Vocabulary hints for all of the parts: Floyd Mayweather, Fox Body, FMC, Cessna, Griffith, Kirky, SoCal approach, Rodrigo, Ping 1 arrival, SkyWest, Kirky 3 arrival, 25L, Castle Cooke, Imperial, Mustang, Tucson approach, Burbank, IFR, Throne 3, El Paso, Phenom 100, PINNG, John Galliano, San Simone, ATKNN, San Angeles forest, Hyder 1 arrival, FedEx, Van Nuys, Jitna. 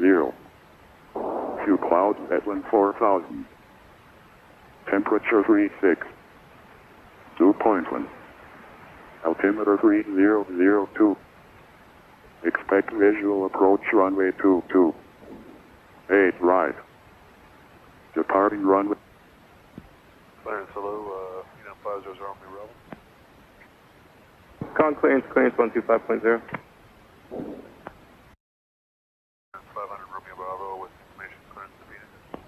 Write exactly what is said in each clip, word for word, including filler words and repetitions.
zero. Few clouds at wind four thousand. Temperature thirty-six. Dew point one. Altimeter three thousand two. Expect visual approach runway two two. eight right. Departing runway. Clearance, hello, uh, Phenom five hundred, Romeo Rebel. Con clearance, clearance one two five point zero. five hundred, Romeo Bravo with information clearance to Phoenix.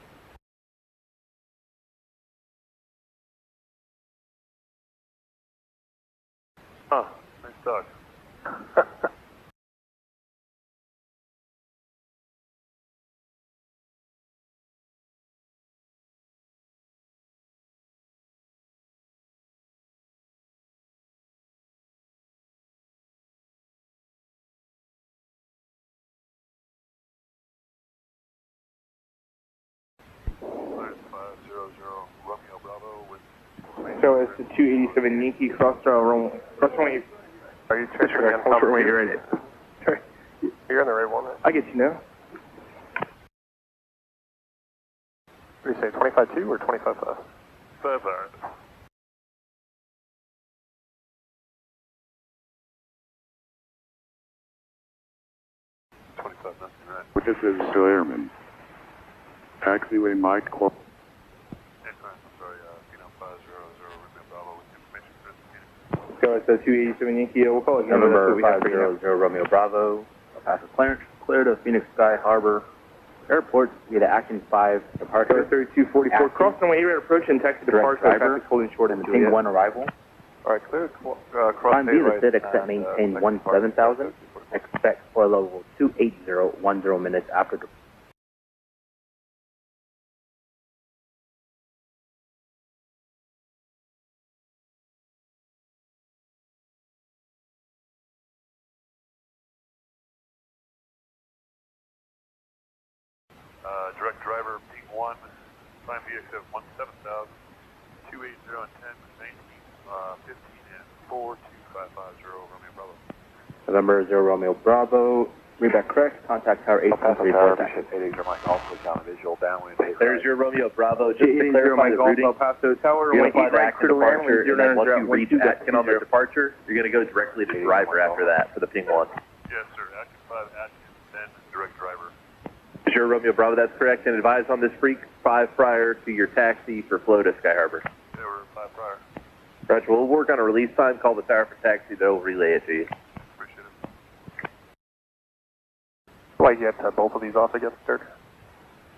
Huh, nice dog. So it's the two eighty-seven Yankee cross trail roll. Cross runway. Are you checking again? Cross runway, you're in it. Sorry. You're on the right one. Right? I get you now. What do you say, twenty-five two or twenty-five five? five five. twenty-five, nothing, right? Well, this is still airman. Taxiway Mike Corp. So it's a two eighty-seven Yankee, we'll call it number five hundred, Romeo Bravo, I'll pass the clearance, clear to Phoenix Sky Harbor Airport via the Action five departure. thirty-two forty-four, crossing away, air approach and taxi departure, traffic holding short and Ping one arrival. Alright, clear, uh, crossing away, right? Time except maintain one seven thousand, expect for level two eighty, ten minutes after the Uh, direct driver, Ping one, time V X F one seven thousand, two eighty and ten, nineteen, uh, fifteen, and four two five five zero, Romeo Bravo. November zero, Romeo Bravo, read back correct, contact tower eight five three four. eight eight zero, Mike Alpha, count visual downwind. There's your Romeo Bravo, just to clarify the routing. El Paso Tower, you're going to fly back to departure, and then once you reach Atkin on the departure, you're going to go directly to driver after that for the Ping one. Yes, sir, Atkin five, Atkin ten, direct driver. Sure, Romeo Bravo, that's correct, and advise on this freak, five prior to your taxi for flow to Sky Harbor. They were five prior. Roger, we'll work on a release time, call the tower for taxi, they'll relay it to you. Appreciate it. Why, you have to have both of these off again, sir?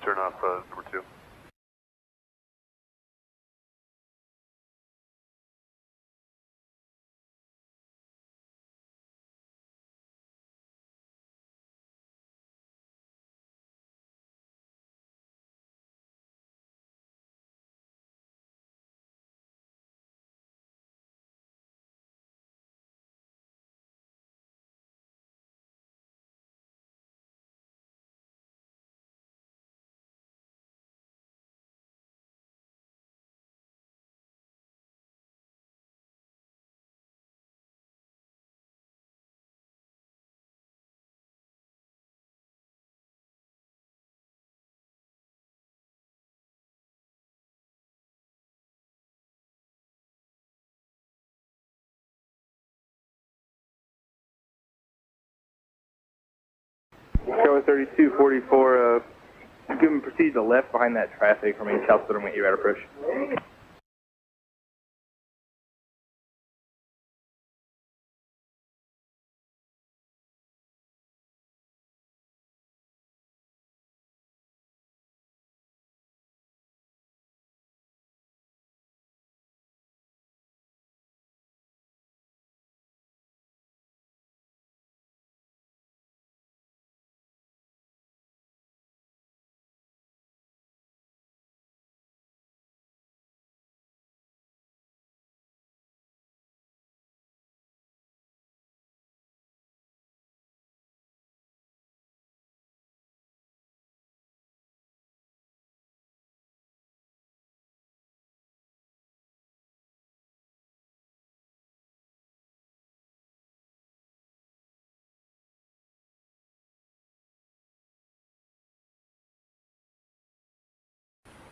Turn off uh, number two. Tower thirty-two forty-four, uh, give him proceed to the left behind that traffic from East South Southern with you at approach.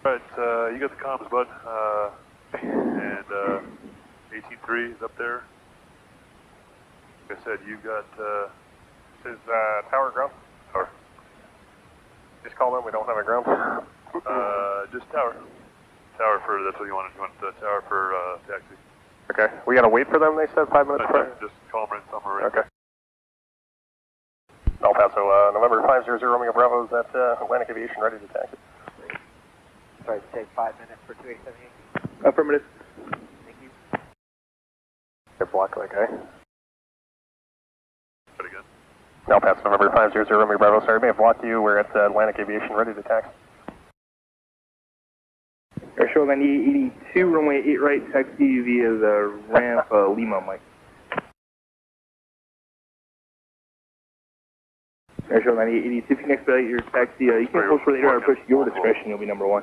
All right, uh, you got the comms, bud. Uh, and uh, eighteen three is up there. Like I said, you got... Uh, this is uh, tower ground? Tower. Just call in, we don't have a ground. Uh, just tower. Tower for, that's what you wanted. You want the tower for uh, taxi. Okay. We got to wait for them, they said, five minutes? Okay. Just call them right somewhere. Right. Okay. El Paso, uh, November five zero zero, Romeo Bravo, is that uh, Atlantic Aviation ready to taxi? Try to take five minutes for two eight seven eight. Affirmative. Thank you. Good block, like, eh? Pretty good. El Paso, November five zero zero, Romeo Bravo, sorry, may have blocked you. We're at uh, Atlantic Aviation ready to taxi. Shoreline E eighty-two, runway eight right, taxi via the ramp uh, Lima, Mike. Shoreline E eighty-two, if you can expedite your taxi, uh, you can push for later or push your discretion, you'll be number one.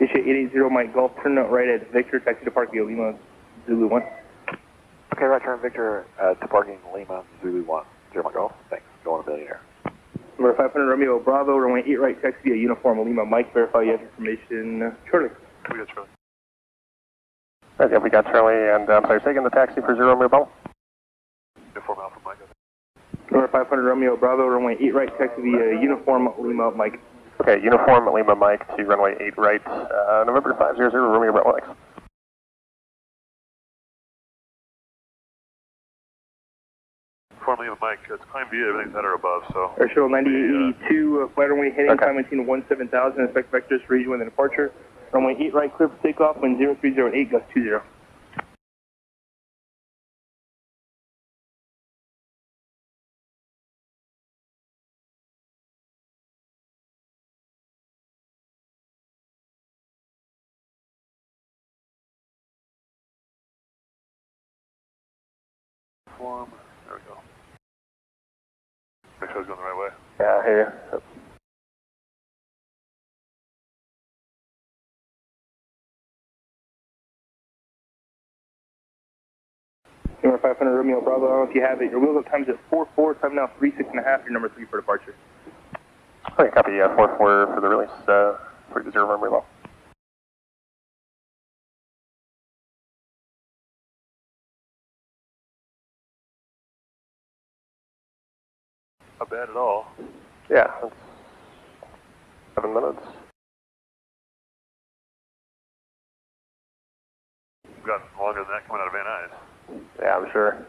Issue eight eighty, Mike Golf, turn out right at Victor, taxi to park via Lima, Zulu one. Okay, right turn Victor uh, to parking Lima, Zulu one. Zero Mike Golf, thanks, going a millionaire. Number five hundred Romeo Bravo, runway eight right, taxi via uniform Lima Mike, verify you have information shortly. We got Charlie. Right, yeah, we got Charlie, and I'm um, sorry, taking the taxi for zero Romeo Bravo. Uniform Alpha Mike. Number five hundred Romeo Bravo, runway eight right, taxi via uniform Lima Mike. Okay, uniform Lima Mike to runway eight right, uh, November five zero zero Romeo Bravo. Alex. Informally with Mike, it's climb via, everything's at or above, so... Airshow ninety-eight eighty-two, uh, flight runway heading, okay. Climb maintain one seven thousand, inspect vectors for each one in departure. Runway eight right, clear for takeoff, wind zero three zero eight, gust two zero. Form. There we go. Make sure I was going the right way. Yeah, I hear you. Number five hundred Romeo Bravo, I don't know if you have it. Your wheels up times at four four, time now three six and a half, your number three for departure. Okay, copy four four uh, for the release, uh, three zero Romeo Bravo. Not bad at all. Yeah, that's seven minutes. We've gotten longer than that coming out of Van Nuys. Yeah, I'm sure.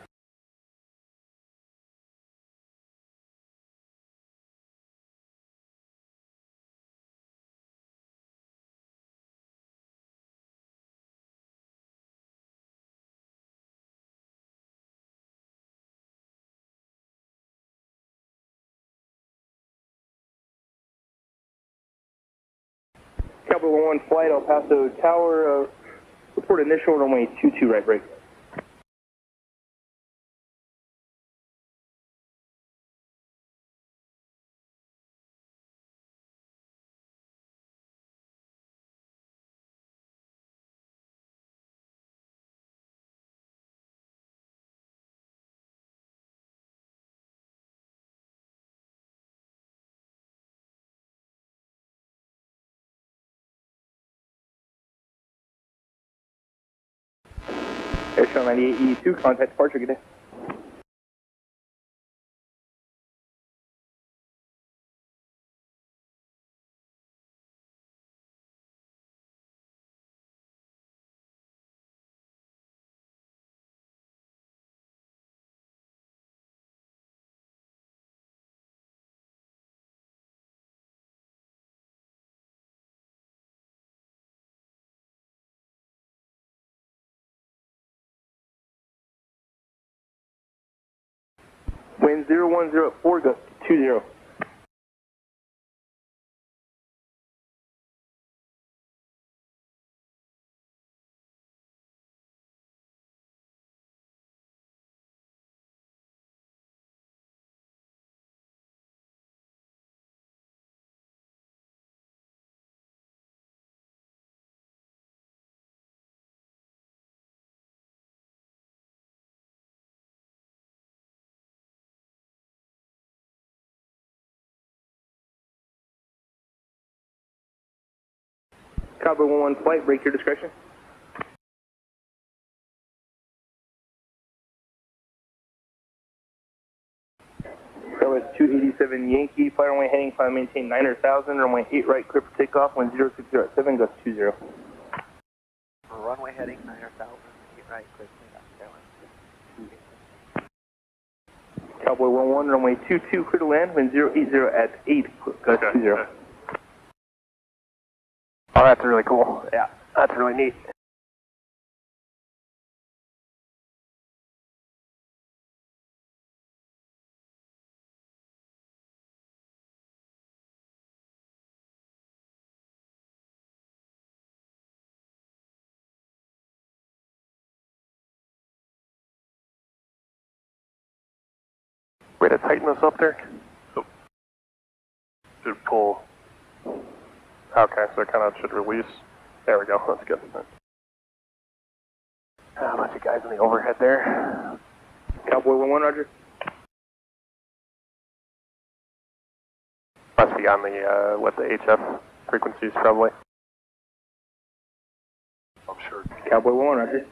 one one flight, El Paso Tower, uh, report initial runway two two right break. Airshow ninety-eight E two, contact departure, good day. Wind zero one zero at four, gust two zero. Cobra one one flight, break your discretion. Runway two eighty-seven Yankee, fly runway heading five, maintain nine hundred thousand, runway eight right, clear for takeoff, one zero six zero at seven, gust two zero. Runway heading nine hundred thousand, eight right, clear for takeoff, Cowboy one one. Cowboy one one, runway two two, clear to land, one zero eight zero at eight, gust two zero. Oh, that's really cool. Yeah, that's really neat. Way to tighten this up there. Oh. Should pull. Okay, so it kind of should release. There we go. That's good. A bunch of guys in the overhead there. Cowboy one one, Roger. Must be on the uh, what the H F frequencies probably. I'm sure. Cowboy one one, Roger.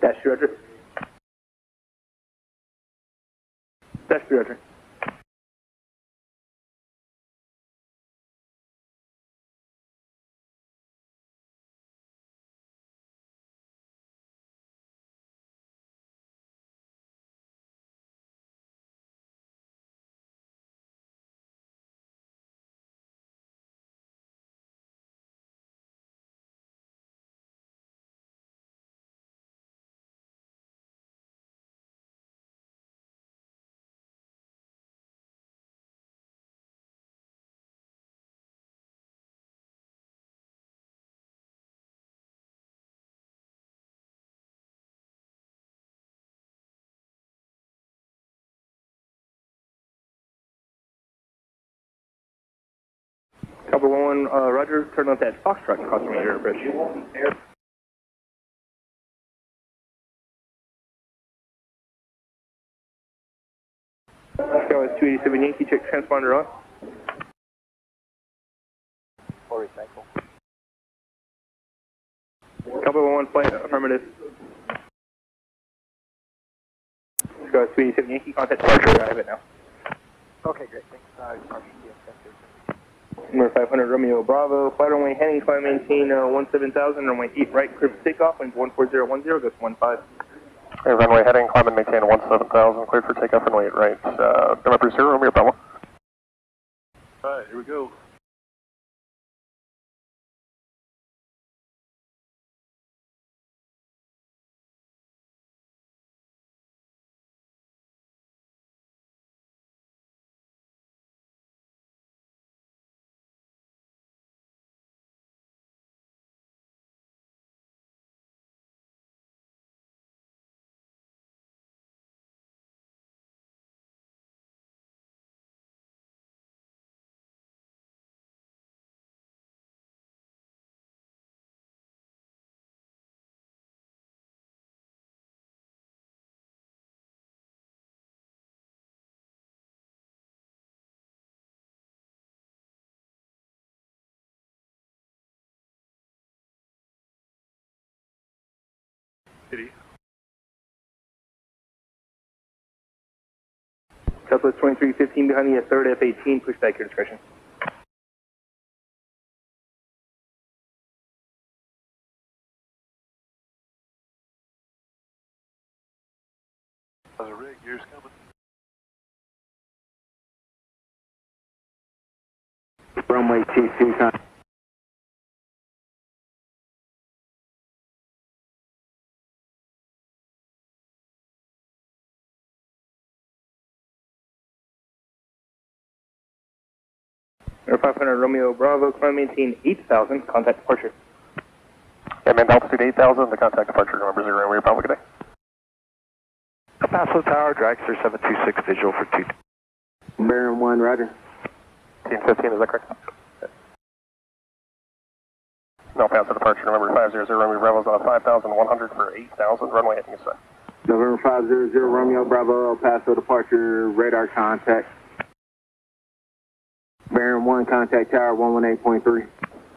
Dash three, Roger. Dash three, Roger. Cowboy one one, uh, Roger, turn off that Foxtrot crossing the air bridge. Cowboy two eighty-seven Yankee, check transponder on. Or recycle. Cowboy one one, flight, affirmative. Cowboy two eighty-seven Yankee, contact Parker, arrive it now. Okay, great, thanks. Uh, Number five hundred Romeo Bravo, flight runway heading five maintain uh, one seven thousand, runway eight right, clear for takeoff, winds one four zero one zero, goes one five. Hey, runway heading, climb and maintain one seven thousand, clear for takeoff, runway eight right. Uh, number zero Romeo Bravo. Alright, here we go. Southwest twenty-three fifteen behind you, third F eighteen, push back your discretion. There's a rig, gear's coming. Runway T C time. Number five hundred Romeo Bravo, climb maintain eight thousand, contact departure. Yeah, man, altitude eight thousand, the contact departure, number zero, runway Bravo, good day. El Paso Tower, dragster seven two six, visual for two. Baron one, Roger. fifteen fifteen, is that correct? El Paso departure, number five hundred, Romeo Bravo's on five thousand one hundred for eight thousand, runway heading aside. November five hundred, Romeo Bravo, El Paso departure, radar contact. Baron one, contact tower one eighteen point three.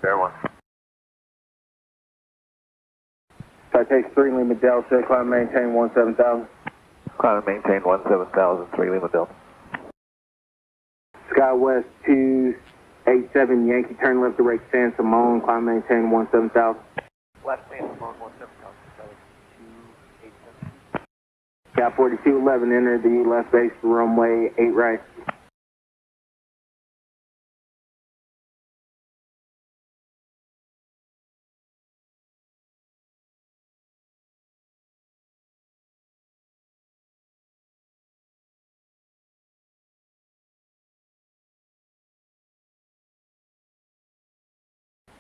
Baron one. So I take three Lima Delta, climb and maintain one seven thousand. Climb and maintain one seven thousand, three Lima Delta. Skywest two eight seven Yankee, turn left direct San Simone, climb and maintain one seven thousand. Left San Simone one seven thousand. Sky forty-two eleven, enter the left base, runway eight right.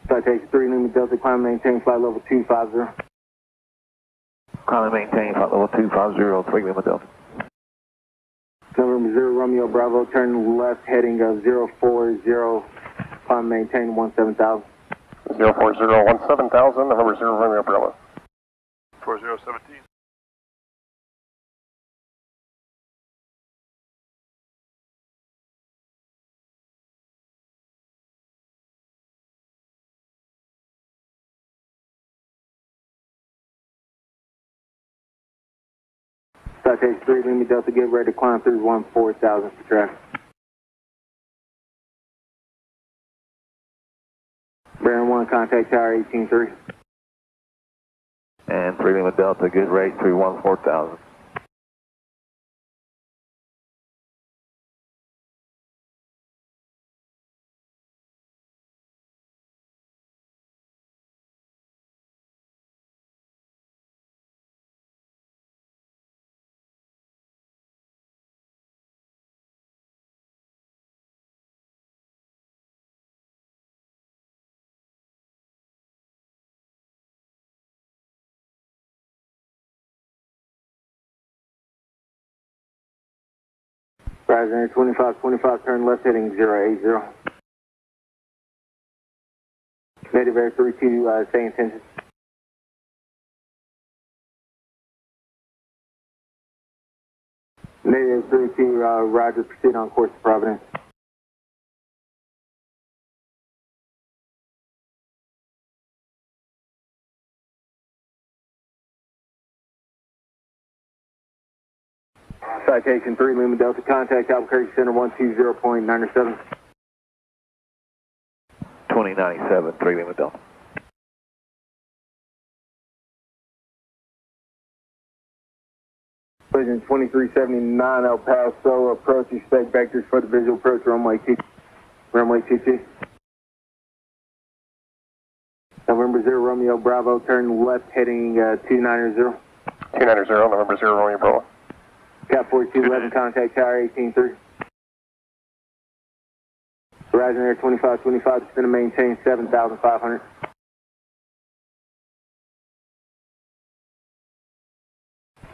Citation three, Lima Delta, climb and maintain flight level two five zero. Climb and maintain flight level two five zero, three Lima Delta. November zero, Romeo Bravo, turn left heading of zero four zero, climb and maintain one seven thousand. zero four zero one seven thousand, November zero, Romeo Bravo. four zero one seven. Citation three, Lima Delta, get ready to climb through one four thousand for traffic. Baron one, contact tower eighteen three. And three Lima Delta, get ready through one four thousand. Enter twenty-five twenty-five, turn left heading zero eight zero. Native Air three two, uh, stay in tension. Native Air three two, uh, roger, proceed on course to Providence. Citation three, Lima Delta, contact Albuquerque Center one two zero point nine seven. twenty ninety-seven, three Lima Delta. Collision twenty-three seventy-nine, El Paso approach, expect vectors for the visual approach, runway two two. Runway two two. November zero, Romeo Bravo, turn left heading uh, two ninety. two ninety, November zero, Romeo Bravo. Cap forty-two eleven, contact tower eighteen three. Horizon Air twenty-five twenty-five, descend and maintain seven thousand five hundred.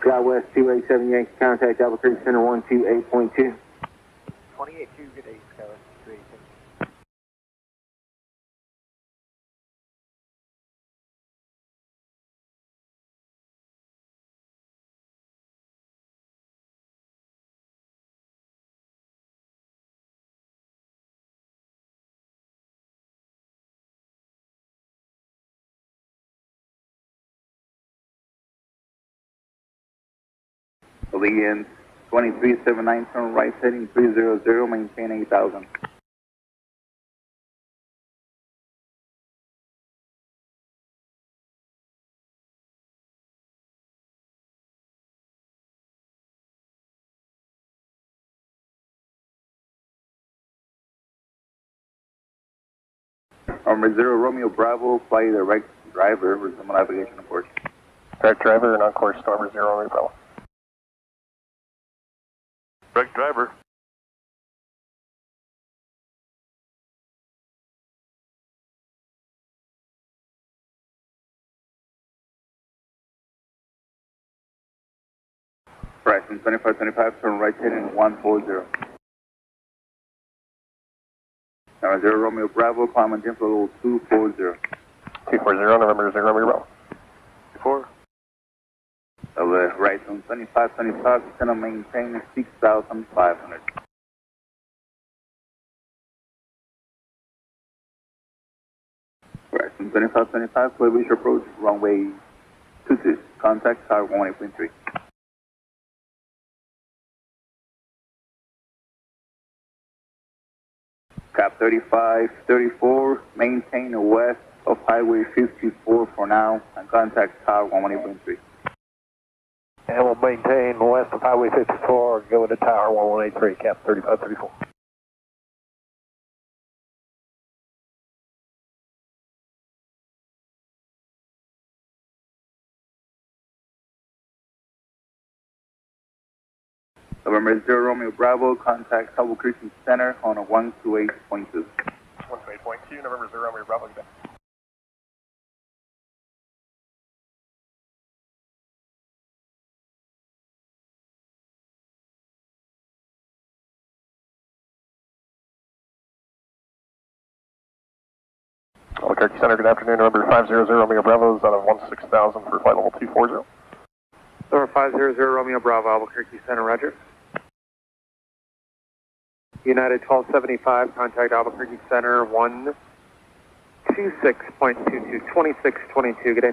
Skywest two eight seven Yankee, contact Albuquerque Center one two eight point two. twenty-eight two, good eight, Skywest two eight seven. Allegiant twenty-three seventy-nine, turn right heading three zero zero, maintain eight thousand. Number zero, Romeo Bravo, fly direct driver, resume navigation on course. Direct driver and on course, number zero, Romeo Bravo. Direct driver. Right, from twenty-five twenty-five, turn right heading one four zero. Number zero, Romeo Bravo, climb and jump level two four zero. two four zero, November zero, Romeo Bravo. two four. Uh, right on twenty-five twenty-five, it's going to maintain six thousand five hundred. twenty-five twenty-five, Flavish approach, runway two two, contact tower one eight point three. Cap thirty-five thirty-four, maintain west of highway fifty-four for now, and contact tower one eighteen point three. And we'll maintain west of highway fifty-four, go to tower one one eight three, cap thirty-five thirty-four. November zero Romeo Bravo, contact Albuquerque Center on a one two eight point two. one two eight point two, November zero Romeo Bravo, get back. Albuquerque Center, good afternoon, November five zero zero Romeo Bravo is out of one six thousand for flight level two four zero. November five zero zero Romeo Bravo, Albuquerque Center, roger. United twelve seventy-five, contact Albuquerque Center, one two six point two two, twenty-six twenty-two, good day.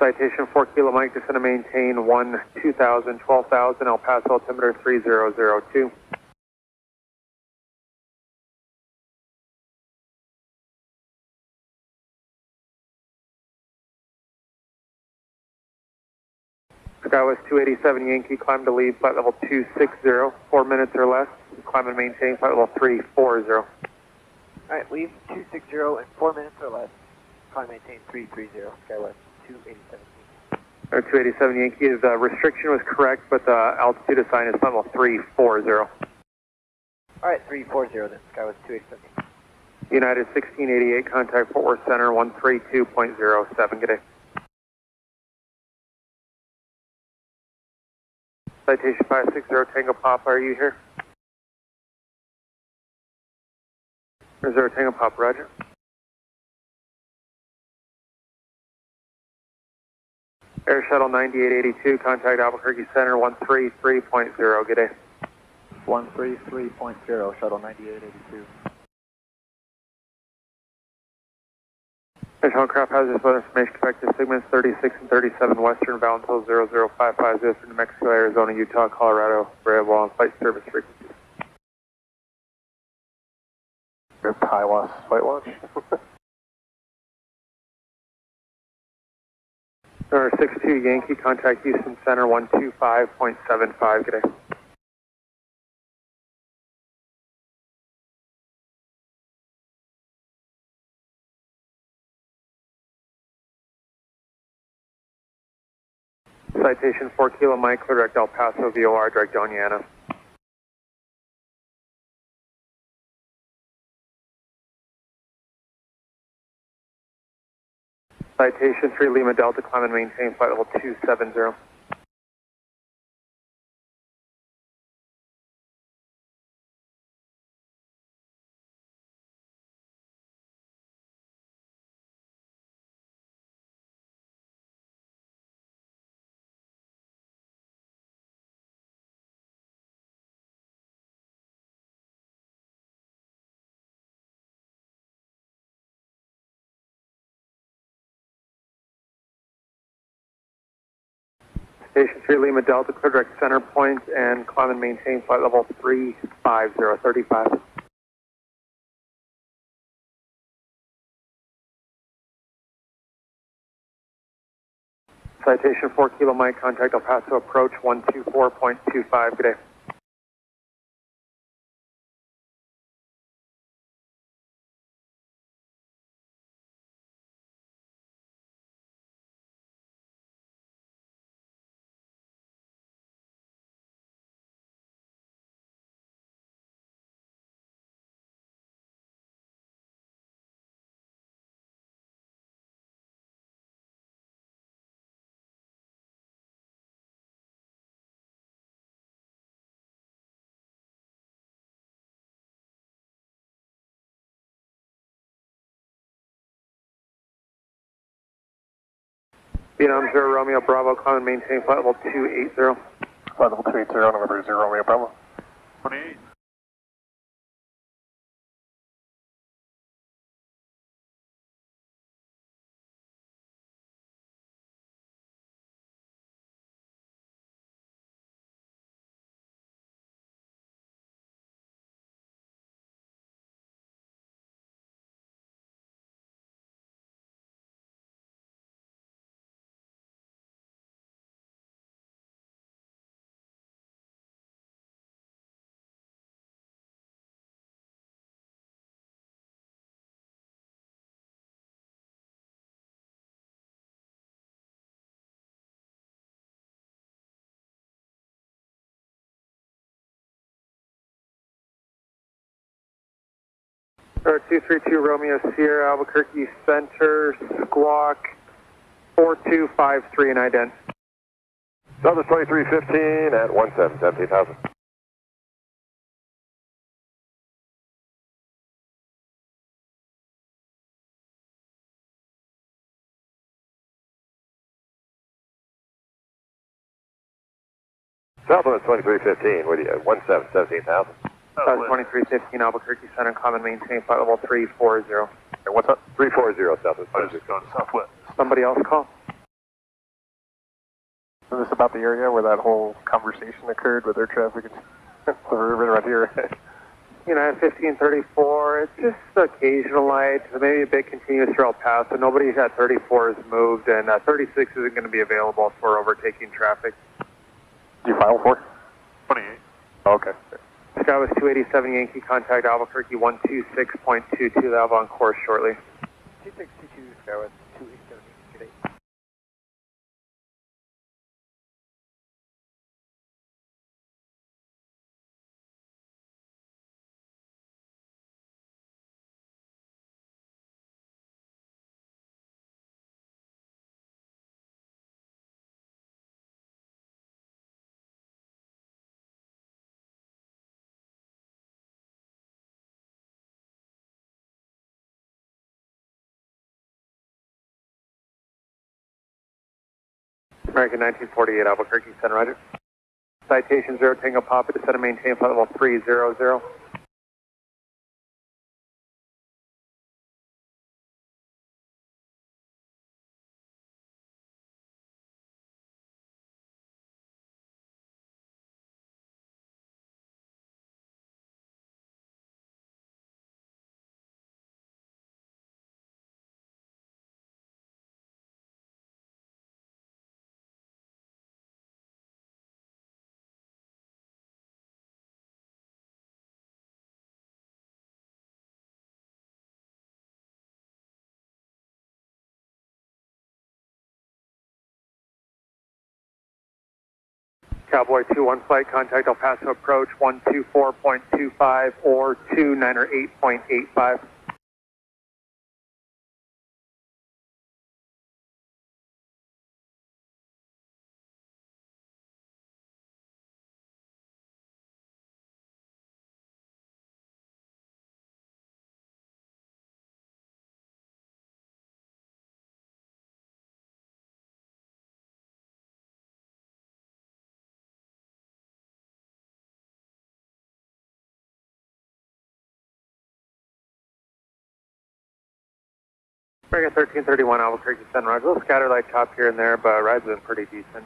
Citation four Kilo Mike, descend to maintain one two thousand, twelve thousand, El Paso altimeter three zero zero two. That was two eighty-seven Yankee, climb to lead, flight level two six zero, four minutes or less, climb and maintain, flight level three four zero. Alright, leave two six zero and four minutes or less, climb and maintain three three zero, Skywest two eighty-seven Yankee. Our two eighty-seven Yankee, the uh, restriction was correct, but the uh, altitude assigned is flight level three four zero. Alright, three four zero then, Skywest two eighty-seven Yankee. United sixteen eighty-eight, contact Fort Worth Center, one three two point zero seven, good day. Citation five six zero Tango Papa, are you here? Reserve Tango Papa, roger. Air Shuttle ninety-eight eighty-two, contact Albuquerque Center one three three point zero, good day. one three three point zero, Shuttle ninety-eight eighty-two. National Craft Hazardous Weather Information Effective Segments thirty-six and thirty-seven Western, Valentine zero zero five five zero for New Mexico, Arizona, Utah, Colorado, variable on flight service frequencies. Rip Hiwas, flight watch. Number six two Yankee, contact Houston Center one two five point seven five, good day. Citation four Kilo Mike, clear direct El Paso, V O R, direct Doniana. Citation three Lima Delta, climb and maintain, flight level two seven zero. Station three Lima Delta, clear direct center point and climb and maintain flight level three five zero, thirty-five. Citation four Kilo Mike, contact El Paso approach one two four point two five, good day. Phenom zero Romeo Bravo, climb and maintain flight level two eight zero. Flight level two eight zero, November zero Romeo Bravo. twenty-eight. two three two Romeo Sierra, Albuquerque Center, squawk four two five three and ident. Southern twenty-three fifteen at one seven seventeen thousand. Southern twenty-three fifteen with you at one seven seventeen thousand. South twenty-three fifteen Albuquerque Center, common maintain flight level three four zero. Hey, what's up? three four zero South. I was just going southwest. Somebody else call. Is this about the area where that whole conversation occurred with air traffic? It's right here. You know, at fifteen thirty-four, it's just occasional light, maybe a bit continuous through El Paso. Nobody at thirty-four has moved, and uh, thirty-six isn't going to be available for overtaking traffic. Do you file for? twenty-eight. Oh, okay. Sky was two eighty-seven Yankee, contact Albuquerque one two six point two two, that'll be on course shortly. two six two two Sky was two eighty-seven today. American nineteen forty-eight, Albuquerque Center, roger. Citation zero Tango Papa to center maintain flight level three zero zero. Cowboy two one flight, contact El Paso approach one two four point two five or two nine eight point eight five. American thirteen thirty-one Albuquerque Center, roger. A little scatter light chop here and there, but ride's been pretty decent.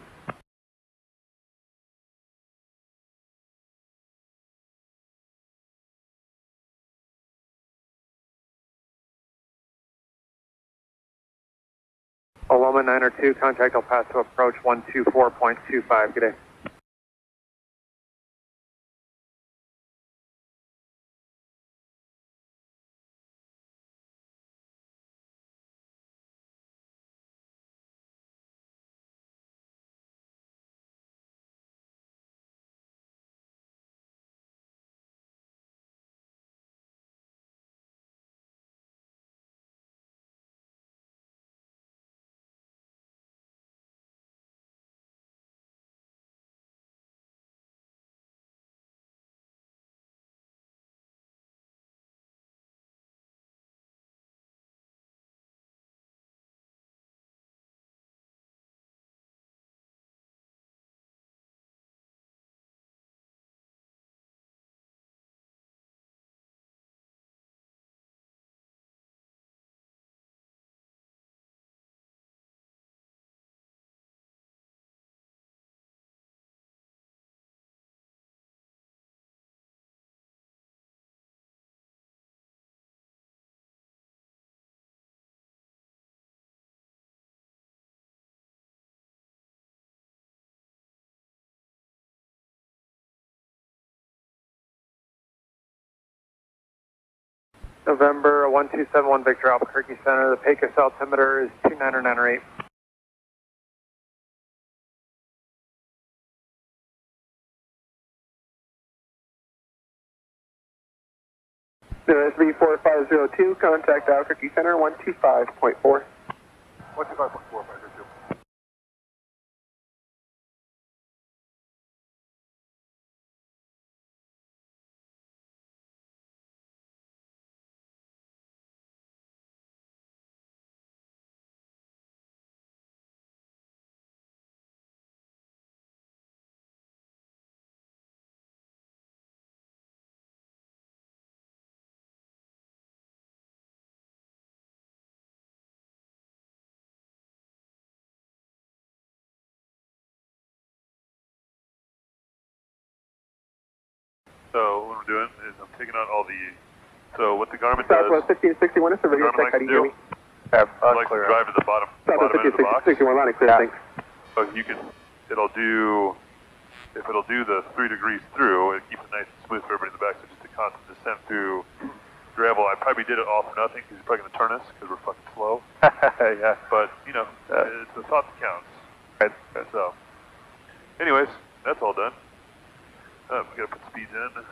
Aloma nine oh two, contact El Paso approach one two four point two five, good day. November one two seven one Victor, Albuquerque Center. The Pecos altimeter is two niner nine eight. zero three four five zero two, contact Albuquerque Center, one two five point four. one two five point four, So what I'm doing is I'm taking out all the. So what the Garmin Southwest does. fifteen sixty-one is the radio check. How do you hear me? Yeah, I'd like to drive to the bottom. Southwest fifteen sixty-one line, clear. Thanks. So you can. It'll do. If it'll do the three degrees through, it keeps it nice and smooth for everybody in the back. So just a constant descent through gravel. I probably did it all for nothing because you're probably gonna turn us because we're fucking slow. Yeah. But you know, uh, it's the thought that counts. Right. So. Anyways, that's all done. Uh, we gotta put speeds in.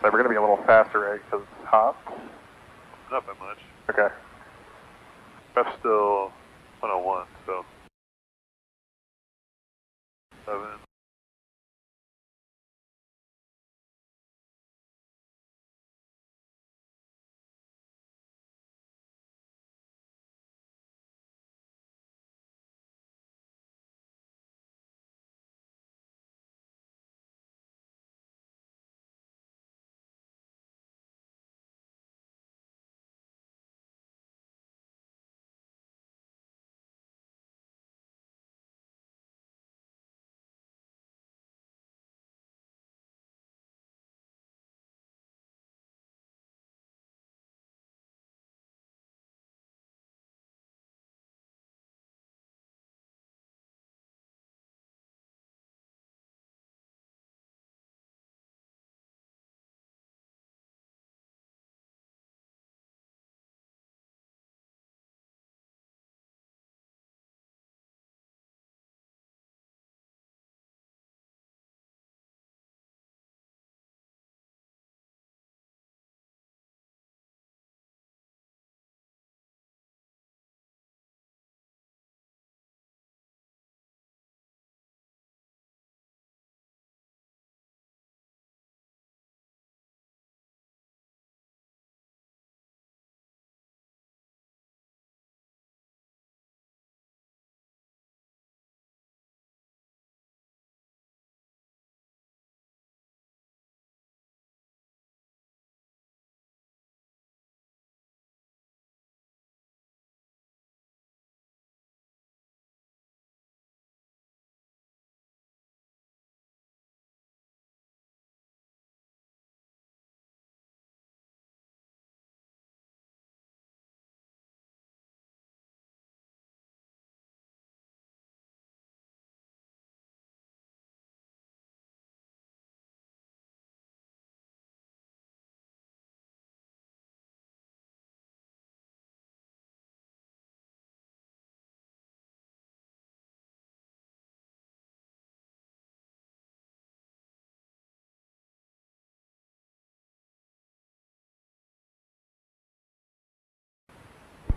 We're going to be a little faster, right, because it's hot? Not by much. Okay. Prep's still one oh one, so. seven.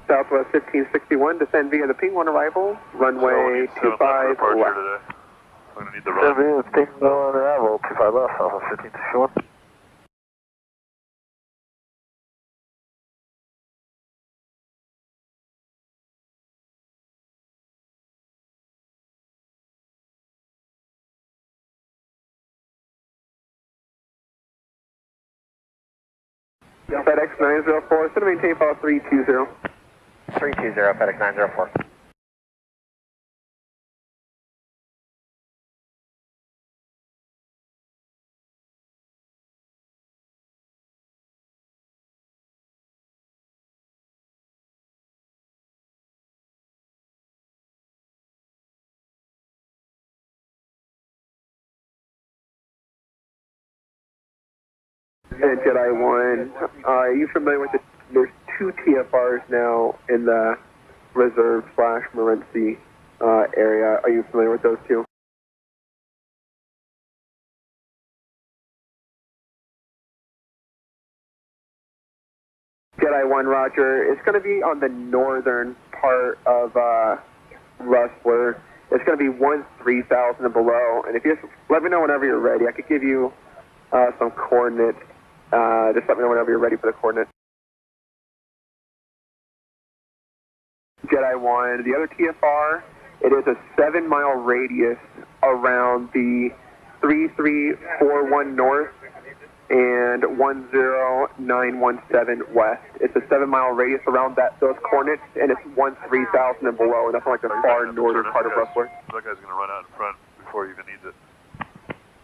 Southwest fifteen sixty-one, descend via the Ping one arrival, runway two five left. We're going to need the run. Descend via the Ping one arrival, two five left, Southwest fifteen sixty-one. FedEx nine zero four, center maintain file three two zero. three two zero, FedEx nine zero four. Jedi one, uh, are you familiar with the, there's two T F Rs now in the reserve slash emergency uh, area. Are you familiar with those two? Jedi one, roger. It's going to be on the northern part of uh, Rustler. It's going to be one three thousand and below. And if you just let me know whenever you're ready, I could give you uh, some coordinates. Uh, just let me know whenever you're ready for the coordinate. Jedi one, the other T F R, it is a seven mile radius around the three three four one north and one zero nine one seven west. It's a seven mile radius around that those coordinates, and it's one three thousand and below, and that's like the far northern part of Rustler. That guy's going to run out in front before he even needs it.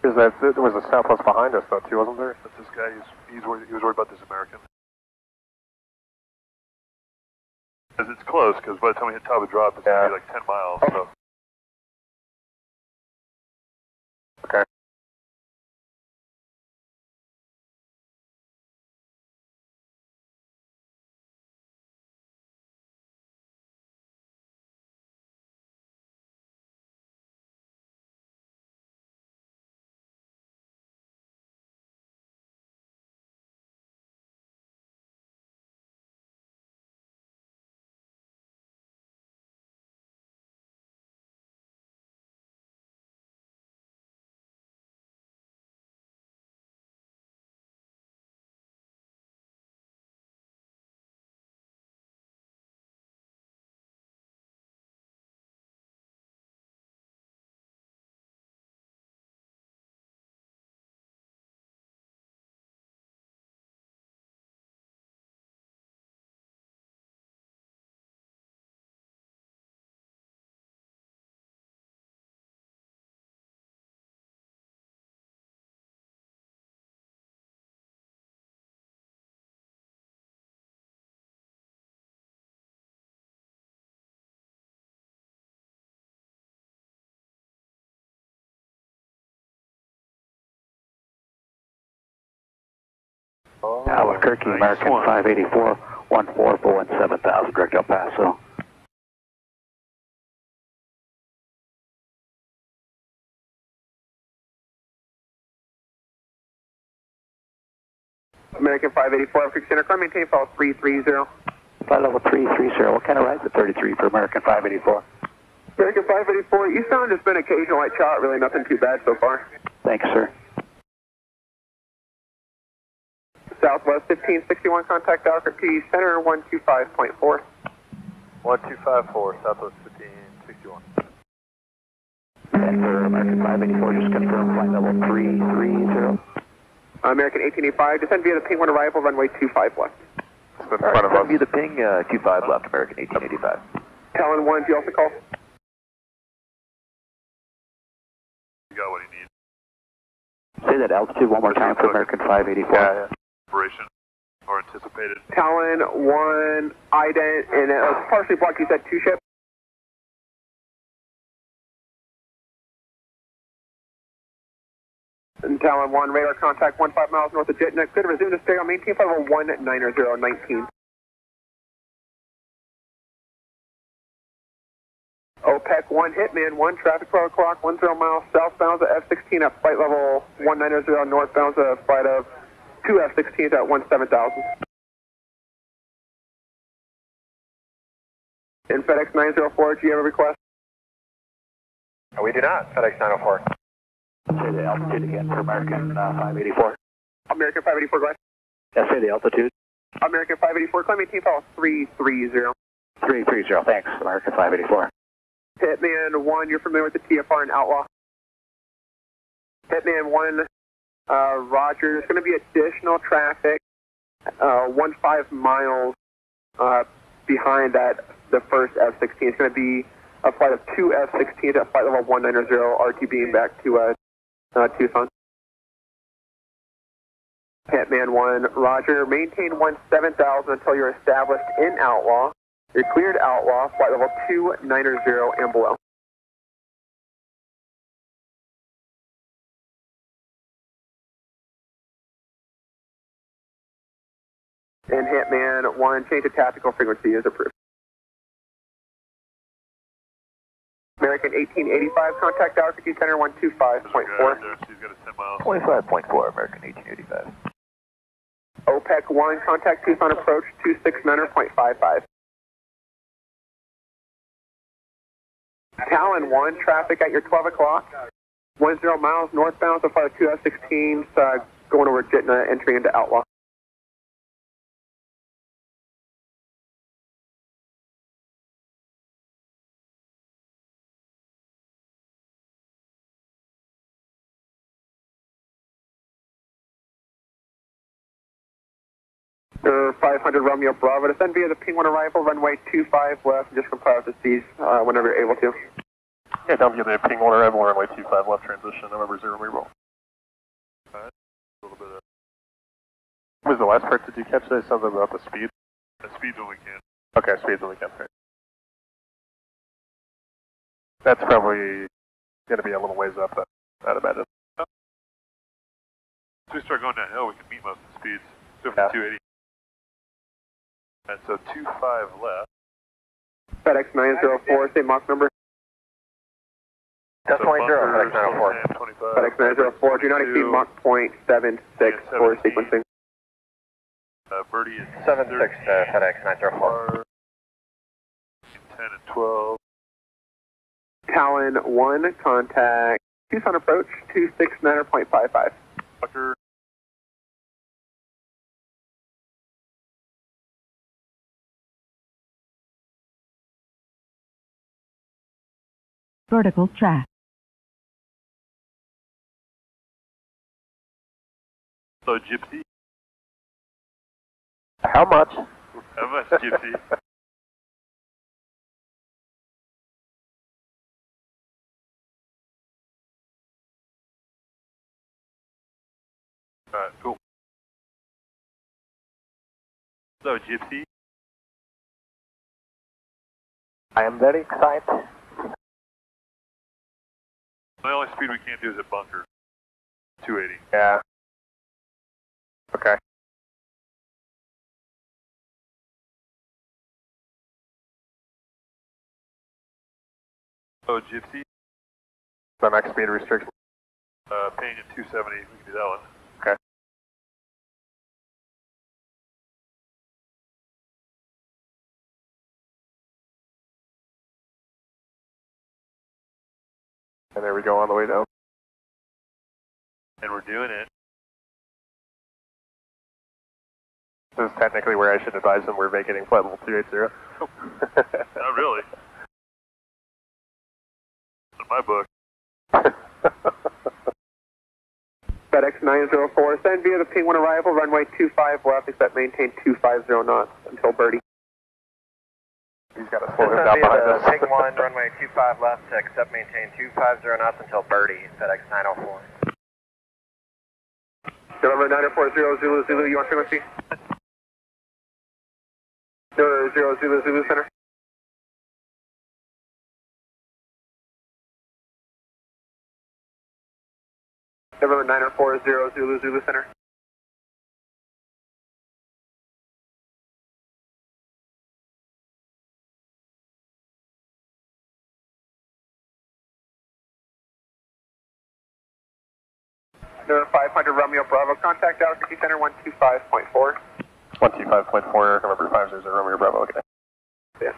Is that, there was a Southwest behind us, though, too, wasn't there? That's this guy, he's, he's worried, he was worried about this American. Because it's close, because by the time we hit top of drop, it's yeah. going to be like ten miles. Oh. So. Okay. Oh, Albuquerque, nice. American one. five eighty-four, one four, Boeing seven thousand, direct El Paso. American five eighty-four, Albuquerque Center, climb maintain file three three zero. Flight level three three zero, what kind of ride is it? thirty-three for American five eighty-four. American five eighty-four, you sound has been occasional light shot, really nothing too bad so far. Thanks, sir. Southwest fifteen sixty-one, contact Albuquerque Center one two five point four. one two five point four, Southwest fifteen sixty-one. Center, American five eighty-four, just confirm flight level three three zero. American eighteen eighty-five, descend via the Ping one arrival, runway two five left. All right, descend via the Ping uh, two five left, American eighteen eighty-five. Talon one, do you also call? You got what he needs. Say that altitude one more time for American five eighty-four. Yeah, yeah. Operation or anticipated. Talon one, ident, and it was partially blocked. You said two ship. And Talon one, radar contact one five miles north of Jitnik. Good, resume to stay on maintain flight level one nine or zero nineteen. OPEC one, Hitman one, traffic twelve o'clock, one zero miles southbound of F sixteen at flight level one nine or zero northbound of flight of. Two F sixteens at one seven thousand. And FedEx nine zero four, do you have a request? No, we do not. FedEx nine zero four. Say the altitude again for American uh, five eighty-four. American five eighty-four, go ahead. Yeah, say the altitude. American five eighty-four, climb maintain file three three zero. three three zero, thanks. American five eighty-four. Hitman one, you're familiar with the T F R and Outlaw. Hitman one. Uh, roger, there's going to be additional traffic uh, one five miles uh, behind that the first F sixteen. It's going to be a flight of two F sixteens at flight level one nine zero, R T B back to uh, uh, Tucson. Hitman one, roger. Maintain one seven thousand until you're established in Outlaw. You're cleared Outlaw, flight level two nine zero and below. And Hitman one, change to tactical frequency is approved. American eighteen eighty-five, contact Albuquerque Center one two five point four. twenty-five point four, American eighteen eighty-five. OPEC one, contact Tucson approach two six nine point five five. Talon one, traffic at your twelve o'clock, ten miles northbound, so far two F sixteens uh, going over Jitna, entering into Outlaw. five hundred Romeo Bravo, descend via the Ping one arrival, runway two five left, and just comply with the C's uh, whenever you're able to. Yeah, down via the Ping one arrival, runway two five left, transition, November zero, reroll. Alright, a little bit of... What was the last part? Did you catch that? Something about the speed? The speed that we can. Okay, speed that we can. Right. That's probably going to be a little ways up, I'd imagine. Yeah. As we start going downhill, we can meet most of the speeds. So yeah. two eighty. And so two five left. FedEx nine zero four, same Mach number. That's so twenty zero, FedEx nine zero four. FedEx nine zero four, do not exceed Mach point seven six for sequencing. Uh, Birdie is seven six to uh, FedEx nine zero four. ten and twelve. Talon one, contact Tucson approach two six nine point five five. Roger. Vertical track. So Gypsy. How much? How much Gypsy? Alright, cool. So Gypsy. I am very excited. The only speed we can't do is at bunker. two eighty. Yeah. Okay. Oh, Gypsy. The max speed restriction. Uh, paying at two seventy. We can do that one. Okay. And there we go, on the way down. And we're doing it. This is technically where I should advise them we're vacating flight level two eighty. Oh. Not really. It's in my book. FedEx nine zero four, send via the Ping one arrival, runway two five left, except maintain two five zero knots until birdie. He's got to slow him down behind us. Ping one, runway two five left, to accept maintain two five zero knots until birdie, FedEx nine oh four. November nine zero four zero, Zulu Zulu, you want frequency? November zero Zulu Zulu Center. November nine zero four zero, Zulu Zulu Center. Number five hundred Romeo Bravo, contact Albuquerque Center one two five point four. one two five point four, November five zero Romeo Bravo, okay. Yeah.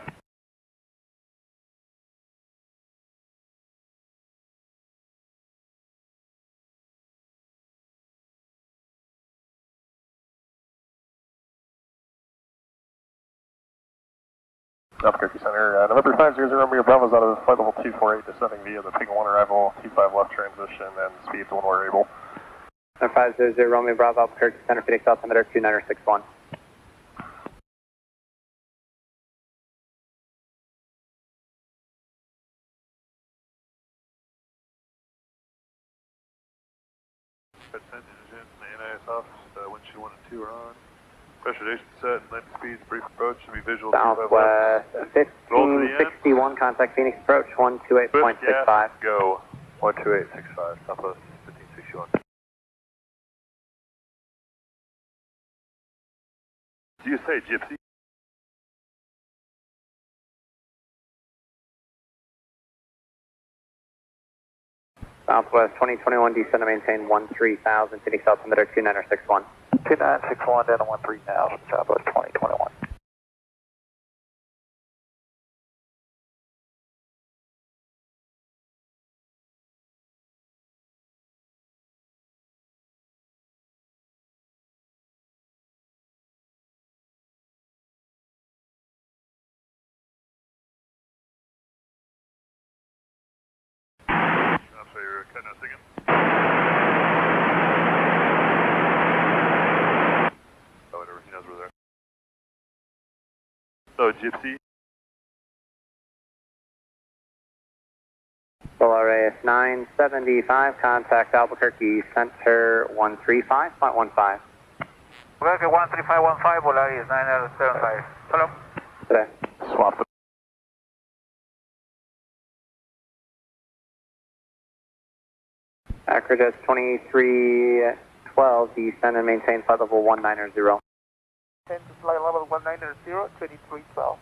Albuquerque Center, uh, November five zero Romeo Bravo's out of flight level two four eight, descending via the Ping one arrival, two five left transition, and speeds when we're able. five zero zero Romeo Bravo, Albuquerque Center, Phoenix altimeter two niner six one. Fed engines in the N I S office, uh, wind chill one and two are on. Pressurization set, and landing speeds, brief approach, should be visual. Southwest fifteen sixty-one, contact Phoenix approach, one two eight point six five. Go, one two eight point six five, Southwest fifteen sixty-one. Do you say gypsy? Southwest twenty twenty-one, descend to maintain one three thousand, Phoenix altimeter two niner six one. two niner six one, down to one three thousand, Southwest twenty twenty-one. So, Gypsy. Solar A S nine seventy-five, contact Albuquerque Center one three five point one five. Albuquerque one three five point one five, Solar A S nine seventy-five. Hello. Today. Swap. Acrojet twenty-three twelve, descend and maintain flight level one niner zero. Descend to flight level one niner zero, twenty-three twelve.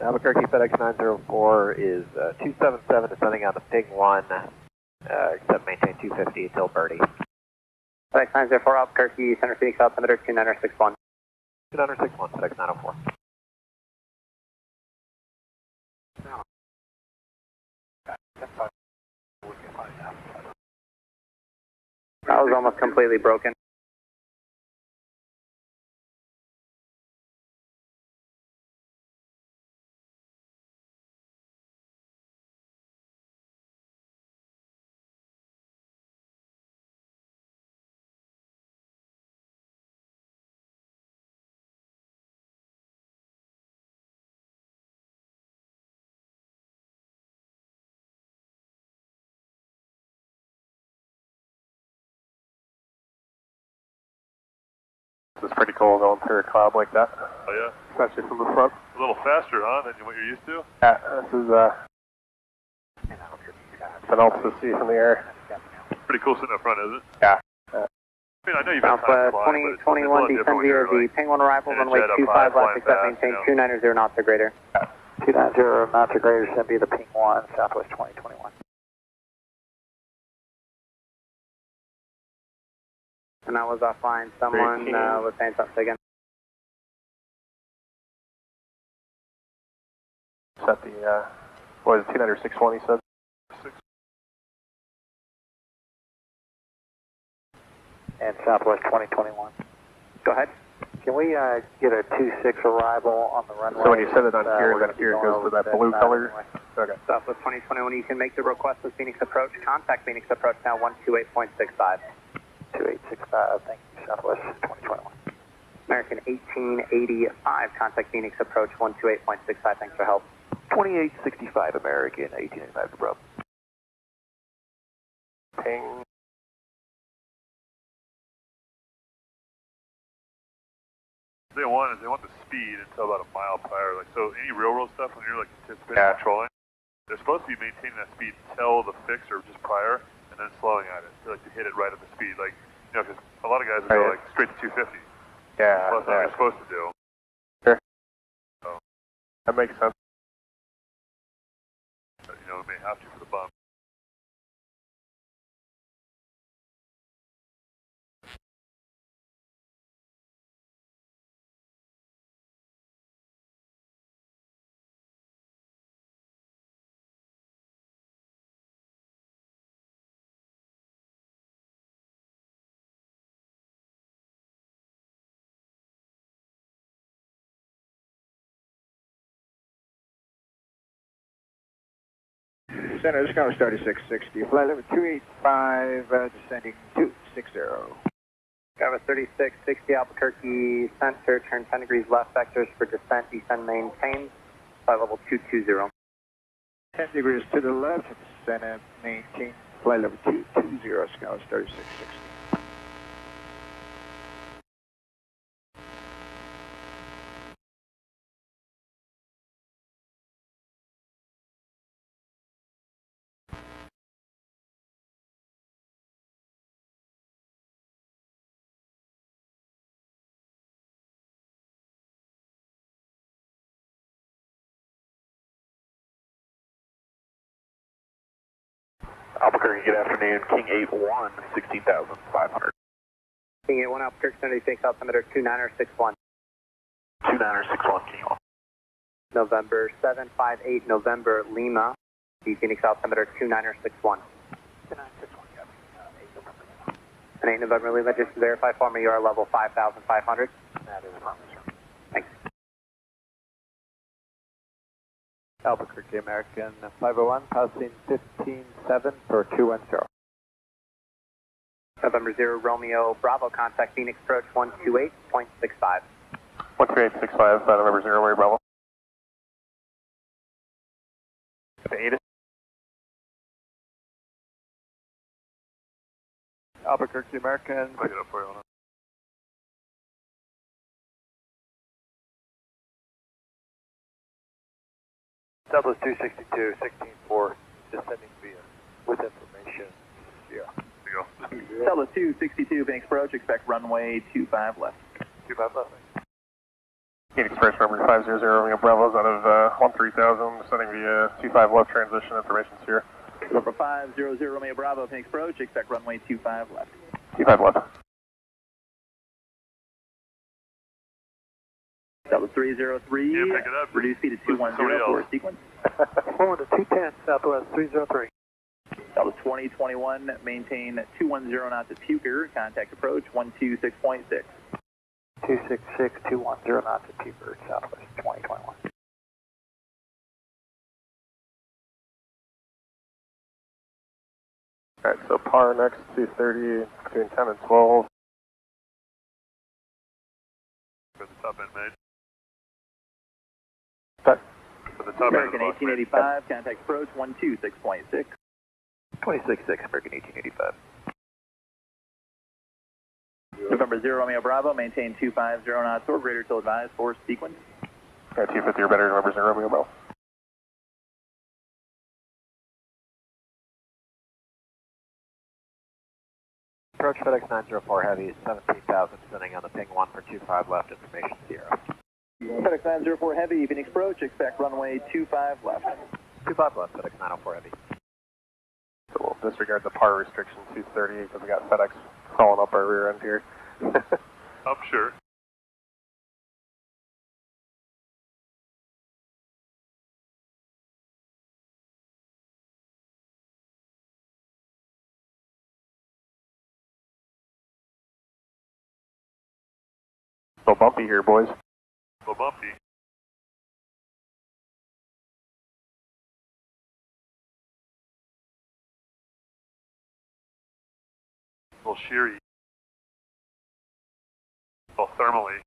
Albuquerque FedEx nine zero four is uh, two seven seven, descending on the Ping one, uh, except maintain two fifty until birdie. FedEx nine zero four, Albuquerque Center, Phoenix altimeter two niner six one. two niner six one, FedEx nine zero four. That was almost completely broken. It's pretty cool going through a cloud like that. Oh yeah. Especially from the front. A little faster, huh, than what you're used to? Yeah, this is, uh, something else to see from the air. Pretty cool sitting up front, isn't it? Yeah. Uh, I mean, I know you've been flying, but twenty twenty-one, descend via the Ping one arrival, runway two five left, except maintain two niner zero knots or greater. Yeah. two niner zero knots or greater, descend via the Ping one, Southwest twenty twenty-one. And I was offline. Someone uh, was saying something again. Is that the, uh, what is it, two niner six one, he said? Six. And Southwest twenty twenty-one. Go ahead. Can we uh, get a two six arrival on the runway? So when you set it on uh, here, that here goes to that blue color? Okay. Southwest twenty twenty-one, you can make the request with Phoenix approach. Contact Phoenix approach now, one two eight point six five. two eight six five, thank you, Southwest twenty twenty-one. American eighteen eighty-five, contact Phoenix approach one two eight point six five, thanks for help. twenty-eight sixty-five, American eighteen eighty-five, no problem. Ping. They want they want the speed until about a mile per hour. Like, so any railroad stuff when you're like anticipating yeah. Controlling, they're supposed to be maintaining that speed until the fix or just prior. And then slowing at it, so like to hit it right at the speed, like, you know, because a lot of guys would go like straight to two fifty. Yeah, that's what you're supposed to do. Sure. So, that makes sense. But, you know, we may have to for the bump. Center, this is start at six sixty. Flight level two eight five, uh, descending two sixty. Cover thirty-six sixty, Albuquerque Center, turn ten degrees left vectors for descent, descend maintained. Flight level two two zero. ten degrees to the left, descent maintained. Flight level two two zero, Scout start at six sixty. Albuquerque, good afternoon. King eight one, sixteen thousand five hundred. King eight one, Albuquerque Center, takes altimeter two niner six one. two niner six one, King eight one. November seven five eight, November Lima, the Phoenix altimeter two niner six one. two niner six one, yeah. eight November. And eight November Lima, just to verify for me, you are level five thousand five hundred. That is confirmed. Thanks. Albuquerque American five oh one, passing fifteen seven for two one zero. November zero Romeo Bravo, contact Phoenix approach one two eight point six five. one two eight point six five, uh, November zero, Romeo Bravo. Albuquerque American. I'll get up for you on it. Douglas two sixty-two, sixteen four, descending via with information. Yeah. There you go. Douglas two sixty-two, Phoenix approach, expect runway two five left. two five left. Phoenix approach, runway five zero zero, Romeo Bravo's out of uh, one three thousand, descending via two five left, transition information here. Number five zero zero, Romeo Bravo, Phoenix approach, expect runway two five left. two five left. That was three zero three, yeah, pick it up. Reduce speed to two one zero for sequence. Forward to two ten, Southwest three zero three. That was twenty twenty-one, maintain two one zero knots at Puker, contact approach one two six point six. two six six, two one zero knots at Puker, Southwest twenty twenty-one. Alright, so P A R next to thirty, between ten and twelve. For the top end, mate. Cut. For the top American end of the eighteen eighty-five, yeah. Contact approach one two six point six. two six six, American eighteen eighty-five. Yeah. November zero, Romeo Bravo, maintain two five zero knots or greater till advised for sequence. Yeah, two fifty or better, November zero, Romeo Bravo. Approach FedEx nine zero four Heavy, seventeen thousand, sending on the Ping one for two five left, information zero. FedEx nine zero four Heavy, Phoenix approach, expect runway two five left. two five left, FedEx nine oh four Heavy. So we'll disregard the P A R restriction two thirty because we got FedEx crawling up our rear end here. Up, sure. A little bumpy here, boys. A little bumpy. A little sheery. A little thermally.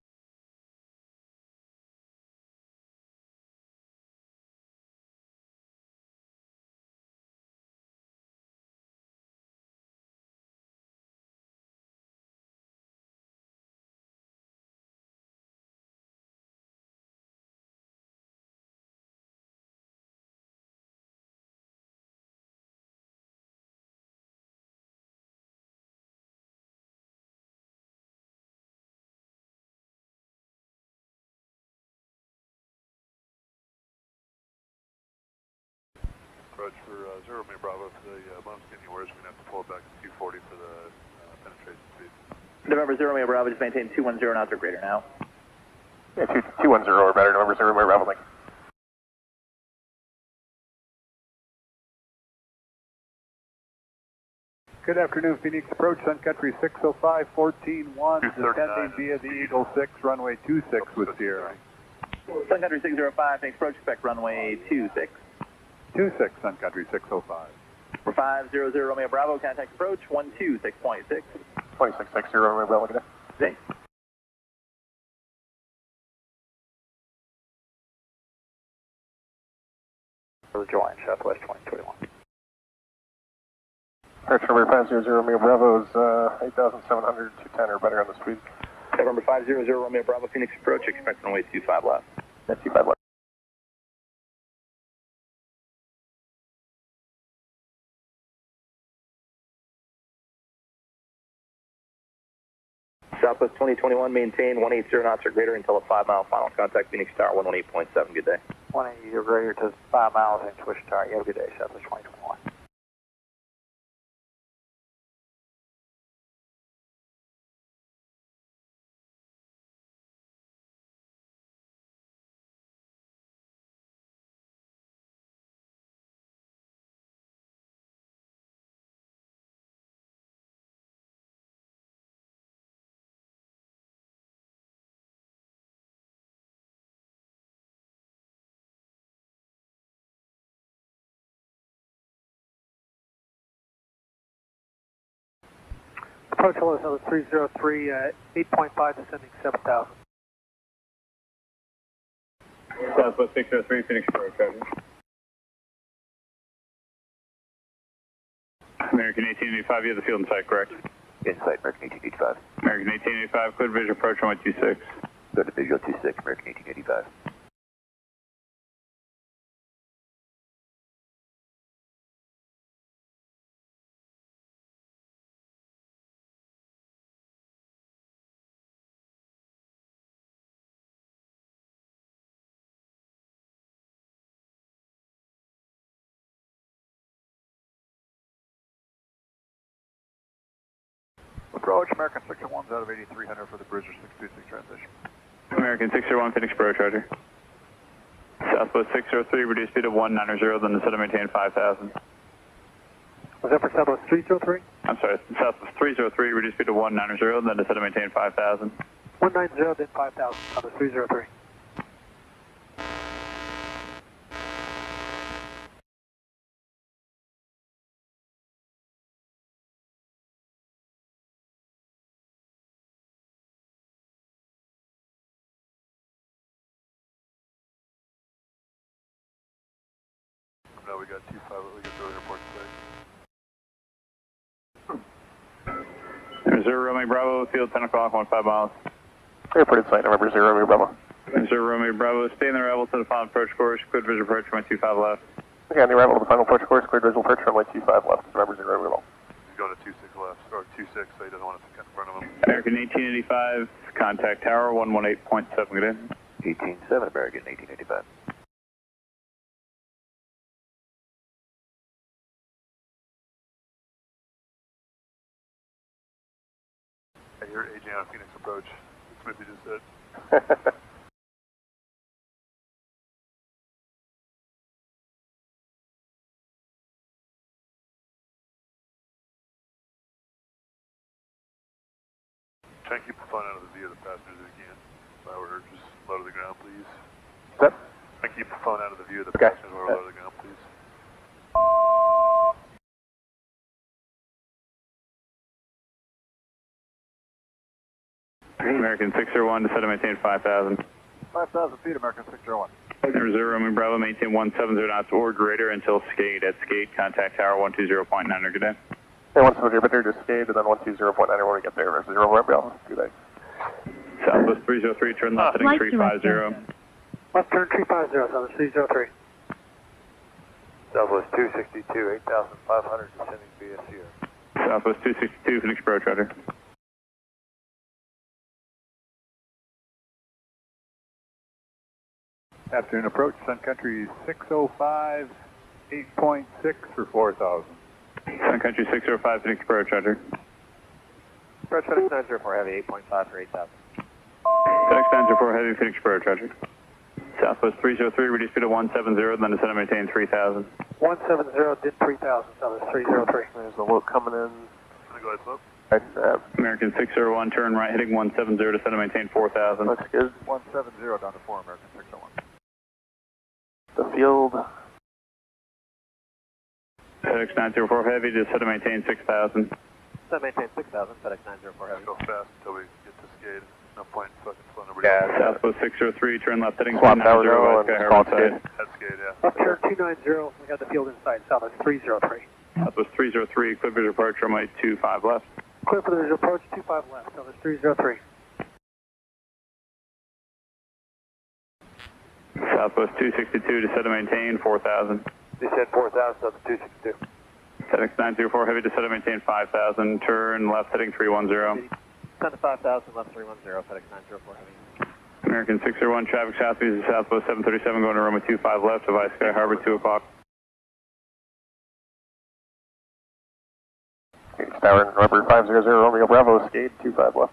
Approach for uh, zero May Bravo for the uh, bumps anywhere, so we're going to have to pull it back to two forty for the uh, penetration speed. November zero May Bravo, just maintain two one zero knots or greater now. Yeah, two one zero or better, November zero May Bravo, thank you. Good afternoon, Phoenix approach, Sun Country six oh five, fourteen one, descending via the Eagle six, runway two six with Sierra. Sun Country six oh five, thanks approach, expect runway two six. one two six on country six oh five. For five zero zero Romeo Bravo, contact approach one two six point six. twenty-six sixty Romeo Bravo, good day. Join Southwest twenty twenty-one. Alright, number five zero zero Romeo Bravo is uh, eight thousand seven hundred, two ten or better on the speed. Number five zero zero Romeo Bravo, Phoenix approach, expect runway two five left. That's two five left. Southwest twenty twenty-one, maintain one eighty knots or greater until a five mile final contact, Phoenix Tower one eighteen point seven, good day. one eighty or greater to five miles in Twitch Tower, you have a good day, Southwest twenty twenty-one. Approach hello, number three zero three, uh, eight point five descending seven thousand. Southwest six oh three, Phoenix approach, Roger. American eighteen eighty-five, you have the field in sight, correct? In sight, American eighteen eighty-five. American eighteen eighty-five, clear to visual approach on one two six. Go to visual two six, American eighteen eighty-five. Approach American six oh one's out of eighty-three hundred for the Bridger six two six transition. American six oh one, Phoenix approach, Roger. Southwest six oh three, reduce speed of one nine zero, then descend and maintain five thousand. Was that for Southwest three zero three? I'm sorry, Southwest three zero three, reduce speed of one nine zero, then descend and maintain five thousand. one nine zero, then five thousand, Southwest three zero three. No, we got two five at Legato Airport today. Zero Romeo Bravo, field ten o'clock, fifteen miles. Airport in sight, November zero Romeo Bravo. Zero Romeo Bravo, stay in the arrival to the final approach course, cleared visual approach, one two five left. Okay, on the arrival to the final approach course, cleared visual approach, runway two five left, November zero Romeo Bravo. Go to two six left, or two six, so he doesn't want us to get in front of him. American eighteen eighty-five, contact tower, one eighteen point seven, good in. eighteen seven, American eighteen eighty-five. I hear A J on Phoenix approach. That's what you just said. Try and keep the fun out of the view of the passengers if you can. If I were just low to the ground, please. Step. Try and keep the fun out of the view of the okay. passengers if I were low to the ground, please. American six oh one, descend and maintain five thousand. five thousand feet, American six oh one. Number zero, Romeo Bravo, maintain one seventy knots or greater until skate. At skate, contact tower one two zero point nine, or good day. Hey, one seventy, but just skate, and then one two zero point nine, or when we get there, versus zero, Romeo, good day. Southwest three oh three, turn left heading three five zero. Left turn three five zero, Southwest three oh three. Southwest two sixty-two, eight thousand five hundred, descending via Sierra. Southwest two sixty-two, Phoenix approach, Roger. Afternoon approach, Sun Country six oh five, eight point six for four thousand. Sun Country six oh five, Phoenix approach, Roger. Approach FedEx nine zero four Heavy, eight point five for eight thousand. FedEx nine zero four Heavy, Phoenix approach, Roger. Southwest three oh three, reduce speed to one seventy, then descend and maintain three thousand. one seventy, did three thousand, Southwest three oh three. There's a look coming in. Go ahead, slope. Right, uh, American six oh one, turn right, heading one seventy, descend and maintain four thousand. Looks good. one seventy down to four, American six oh one. The field FedEx nine zero four Heavy, just set to maintain six thousand. Set to maintain six thousand, FedEx nine zero four Heavy. Go fast until we get to skate. No point in fucking slowing everybody down. Yeah, Southwest six zero three, turn left heading Quad nine zero, West Sky Harbor side. That's skate, yeah. Up here two nine zero, we got the field inside, Southwest three zero three. Southwest three zero three, clear for your departure, runway two five left. Clear for the approach, two five left, Southwest three zero three. Southwest two sixty-two, to set to maintain four thousand. Descend four thousand, Southwest two sixty-two. FedEx nine zero four Heavy, to set to maintain five thousand, turn left heading three one zero. Send to five thousand, left three one zero, FedEx nine zero four Heavy. American six zero one, traffic southeast of Southwest seven thirty-seven, going to runway two five left, device Sky Harbor, two o'clock. Tower, Robert five zero zero, Romeo Bravo, skate, two five left.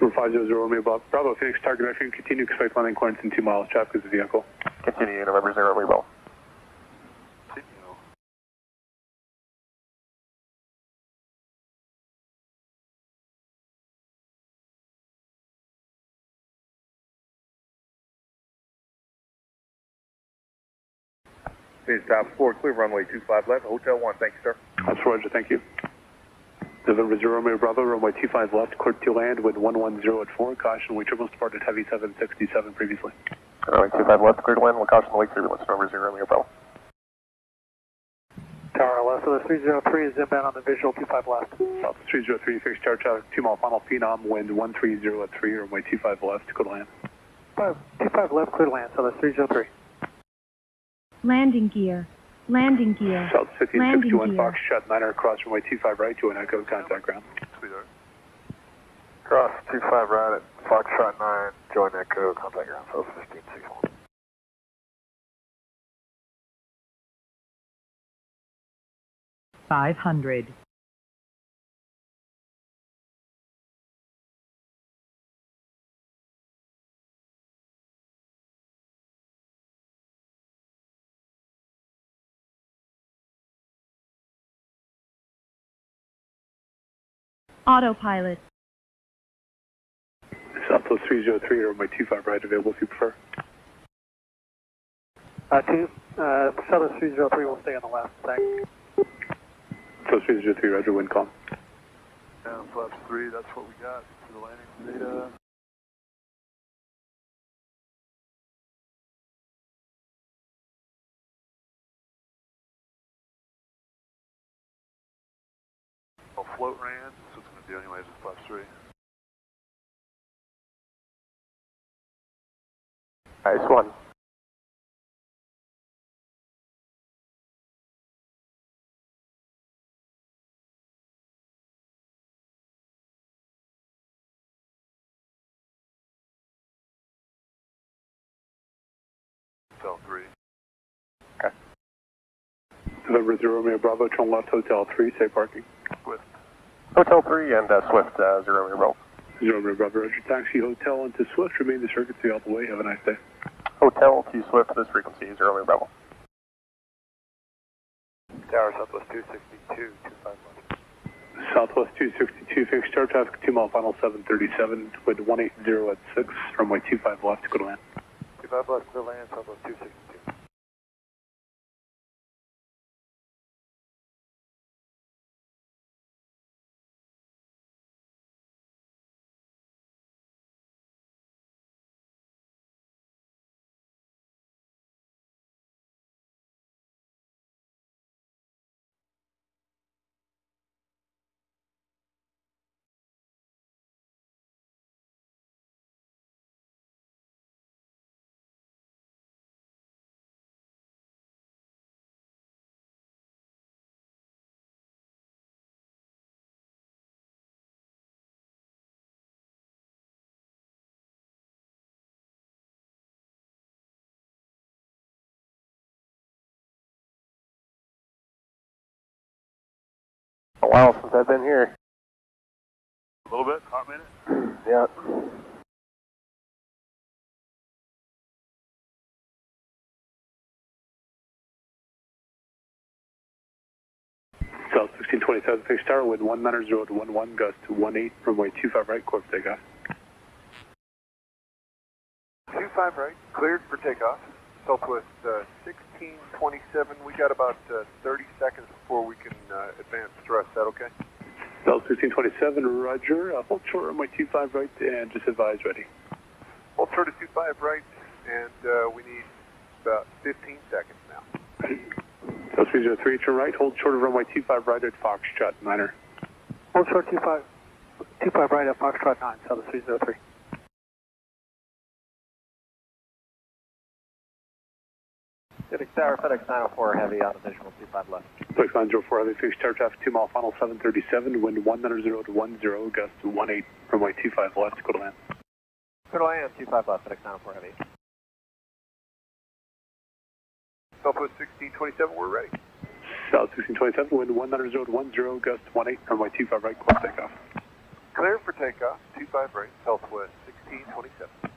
Route five zero zero, Romeo Bravo, Phoenix, target direction, continue, expect landing coordinates in two miles, traffic is the vehicle. Continue, November zero, Romeo Bravo. Phoenix top four, clear runway two five left, Hotel one, thank you, sir. That's Roger, thank you. November zero, Romeo Bravo, runway two five left, cleared to land with one one zero at four, caution, we triple departed heavy seven sixty-seven previously. Runway two five left, cleared to land, with caution, wake three one, November zero, Romeo Bravo. Tower L S, so the three zero three is inbound on the visual, two five left. South three zero three, fixed tower traffic, two mile final, Phenom, wind one three zero at three, runway two five left, cleared to land. two five left, cleared to land, so that's three zero three. Landing gear. Landing gear. South fifteen sixty-one Fox, shot niner, cross runway two five right to an echo, contact ground. Sweetheart. Cross two five right at Fox, shot nine, join echo, contact ground, South fifteen sixty-one. five hundred. Autopilot. Southwest three zero three or my two five right available if you prefer. Uh, two, uh, Southwest three zero three will stay on the left, thanks. Southwest three zero three, Roger, wind calm. Down flaps three, that's what we got for the landing data. Well, float ran. Do anyways with flaps three. Nice one. Hotel three. Okay. November zero Romeo Bravo, turn left Hotel three, safe parking. With Hotel three and uh, Swift, uh, zero Romeo Bravo. Zero Romeo Bravo, Roger. Taxi Hotel into Swift, remain the frequency all the way. Have a nice day. Hotel to Swift, this frequency, zero Romeo Bravo. Tower Southwest two sixty-two, two five left. Southwest two sixty-two, fixed tower traffic, two mile final seven thirty-seven with one eight zero at six, runway two five left, go to land. two five left, clear land, Southwest two sixty-two. A while since I've been here. A little bit, hot minute? Yeah. South sixteen twenty-seven, fixed tower with one nine zero to one one, gust to one eight, runway two five right, clear for takeoff. two five right, cleared for takeoff. Southwest uh, sixteen twenty-seven. We got about uh, thirty seconds before we can uh, advance thrust. Is that okay? South sixteen twenty-seven, roger. Uh, hold short runway two five right and just advise ready. Hold short at two five right and uh, we need about fifteen seconds now. South three zero three, turn right. Hold short of runway two five right at Foxtrot niner. Hold short two five, two five right at Foxtrot nine, South three zero three. Civic Tower, FedEx nine oh four Heavy, out of visual two five left. FedEx nine oh four Heavy, fixed tower traffic, two mile final seven thirty-seven, wind one nine zero to one zero, gust one eight, runway two five left, go to land. Go to land, two five left, FedEx nine oh four Heavy. Southwest sixteen twenty-seven, we're ready. South sixteen twenty-seven, wind one nine zero to one zero, gust one eight, runway two five right, clear for takeoff. Clear for takeoff, two five right, Southwest sixteen twenty-seven.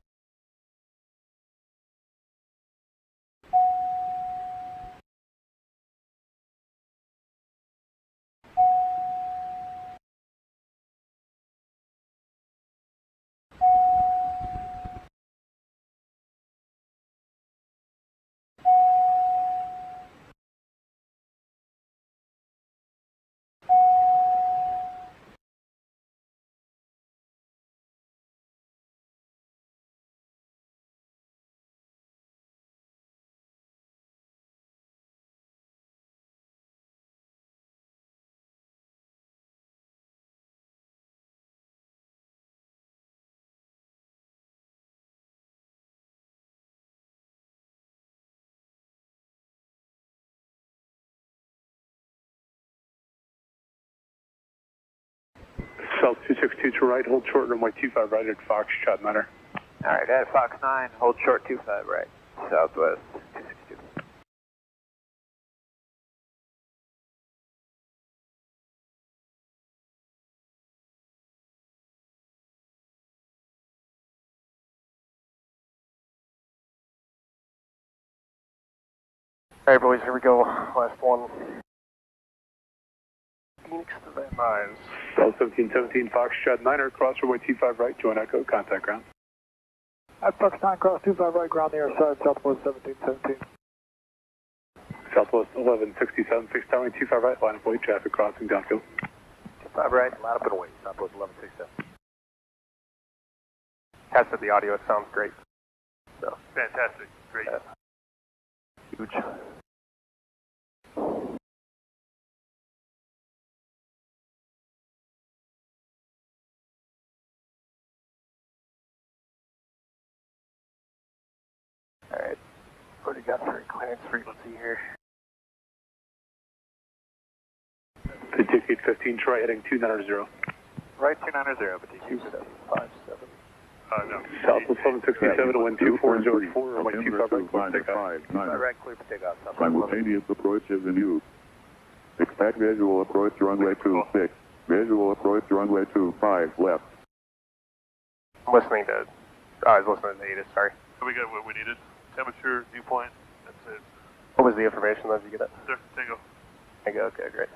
South two six two to right, hold short runway two five right at Foxtrot niner. All right, at Fox nine, hold short two five right, Southwest two six two. All right, boys, here we go, last one. Phoenix to Van Nuys. South seventeen seventeen, Foxtrot niner, cross runway two five right, join echo, contact ground. At Fox nine, cross two five right, ground the air side, Southwest seventeen seventeen. Southwest eleven sixty-seven, fixed tower two five right, line up weight, traffic crossing, downfield. two five right, line up and wait, Southwest eleven sixty-seven. Tested the audio, it sounds great. So fantastic, great. Uh, huge. Alright, already got three clearance frequency here. Fatigue eight fifteen, try heading two nine zero. Right two nine zero, Fatigue two seven five seven. Uh, no. Southwest eleven sixty-seven, wind two four zero four, runway two five right, clear for takeoff. Right, clear for takeoff. Simultaneous approach is in use. Expect visual approach runway two six. Visual approach runway two five left. I'm listening to, oh, I was listening to Ada, sorry. So we got what we needed. Temperature, dew point, that's it. What was the information that you get at? There, Tango. Tango, okay, great.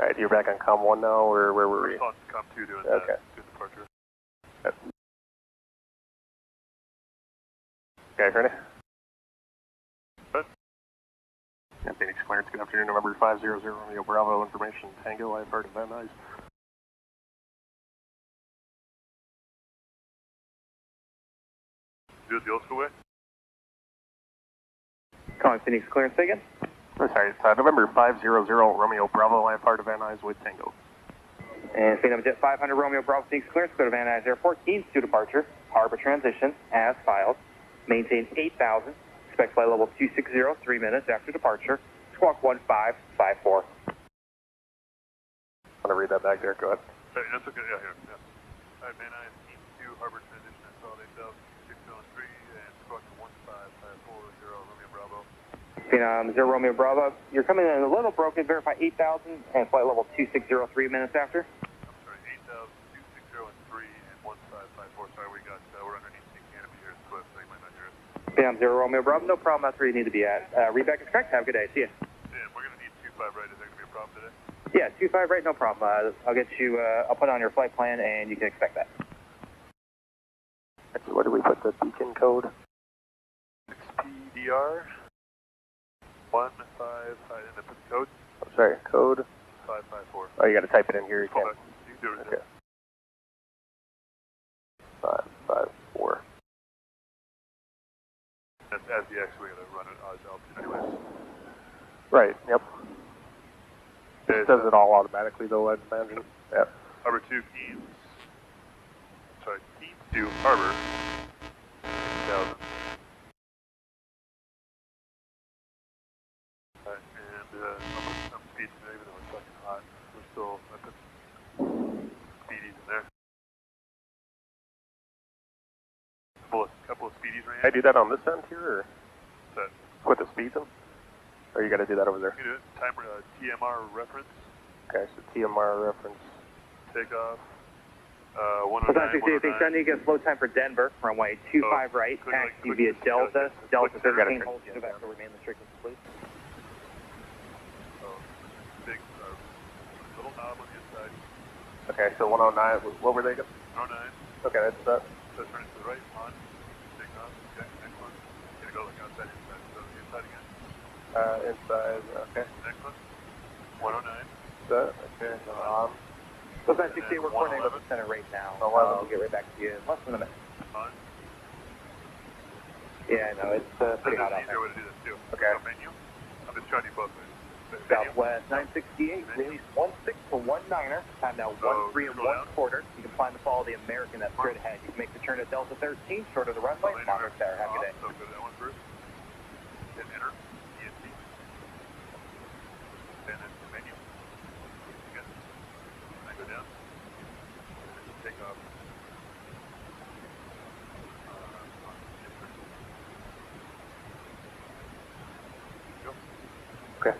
All right, you're back on COM one now, or where were we? We're on COM two doing okay. That, doing departure. Yep. Okay, ready? Good. Yeah, Phoenix clearance, good afternoon, November five zero zero, Romeo Bravo, information, Tango, I've heard of Van Nuys. Do it the old school way? Calling Phoenix clearance again. Oh, sorry, it's uh, November five zero zero, Romeo Bravo, I have part of Van Nuys with Tango. And Phenom Jet five hundred, Romeo Bravo, Phoenix clearance, go to Van Nuys Airport, Keys to departure, harbor transition, as filed, maintain eight thousand, expect flight level two sixty, three minutes after departure, squawk one five five four. I'm going to read that back there, go ahead. Sorry, that's okay, yeah, here, yeah. All right, Van Nuys, Keys to harbor transition, as filed eight thousand. Phenom zero Romeo Bravo, you're coming in a little broken, verify eight thousand and flight level two six zero, three minutes after. I'm sorry, eight thousand, two six zero and three and one five five four, sorry, we got, uh, we're underneath the canopy here, so I might not hear it. Phenom zero Romeo Bravo, no problem, that's where you need to be at. Uh, read back is correct, have a good day, see ya. Yeah, we're going to need two five right, is there going to be a problem today? Yeah, two five right, no problem, uh, I'll get you, uh, I'll put on your flight plan and you can expect that. Actually, where do we put the beacon code? X P D O P R one five five in the code. I'm oh, sorry, code five five four. Oh, you got to type it in here. You can. You can do it. Okay. Five five four. As the X, we're gonna run at odds altitude anyways. Right. Yep. It okay, does so it all automatically though, I'd imagine. Yep. Harbor two Keene. Sorry, Keene two Harbor. six thousand. Right, and uh, I'm, I'm speeding there, even though it's fucking hot. We're still at the speedies in there. Couple of, couple of speedies ran. Can I do that on this end here, or that? Put the speeds in? Or you got to do that over there? You do it. Timer, uh, T M R reference. Okay, so T M R reference. Takeoff. Uh, one oh nine, one oh nine. Sunday gets low time for Denver, runway two five oh, right, taxi like, via Delta, Delta thirteen, hold to back to remain restricted, please. Oh, big, uh, little knob on the inside. Okay, so one oh nine, what were they? one oh nine. Okay, that's that. So turn it to the right, on, take off, okay, next one. Gonna go like outside, inside, so inside again. Uh, inside, okay. Next one, one oh nine. Set, okay, on. Well, that's sixty-eight, we're coordinating with the center right now. Oh, wow. We'll get right back to you in less than a minute. Yeah, I know, it's uh, pretty hot out there. Way to do this too. Okay. So menu. I'm just trying to do both ways. Southwest nine sixty-eight, release one six to one niner, time now so one three and one quarter. You can find the follow of the American that's straight ahead. You can make the turn to Delta thirteen, short of the runway, contact there. Have a good day. So go to that one first. Hit enter, E S T. And then the menu. Down. Take off. Uh, okay.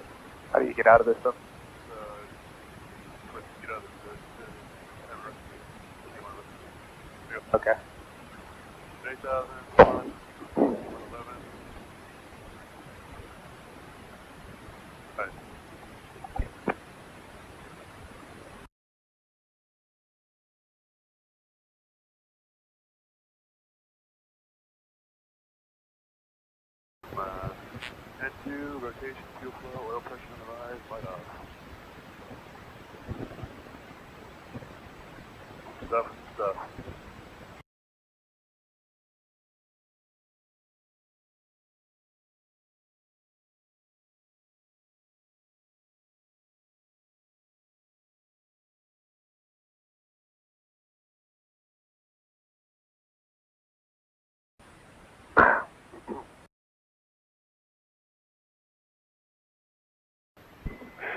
How do you get out of this stuff? Uh, let's get out of this. Uh, okay. eight thousand, one eleven. All right. N two, rotation, fuel flow, oil pressure on the rise, light off. Stuff, stuff.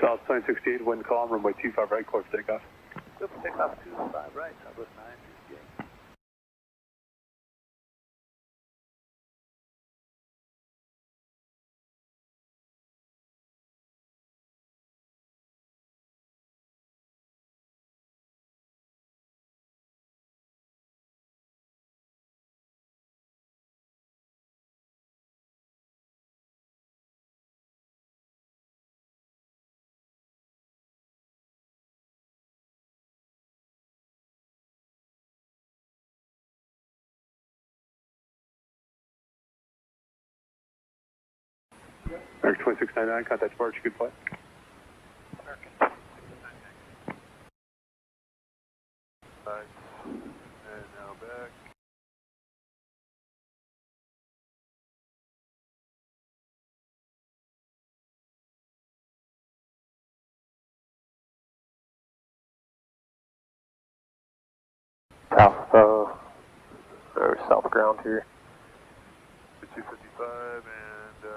South nine sixty-eight, wind calm, runway two five right, clear for takeoff. Clear for takeoff two five right, Southwest nine sixty-eight. American twenty-six ninety-nine, contact departure, good flight. American twenty-six ninety-nine. Right. And now back. South, uh, or south ground here. two fifty-five and, uh,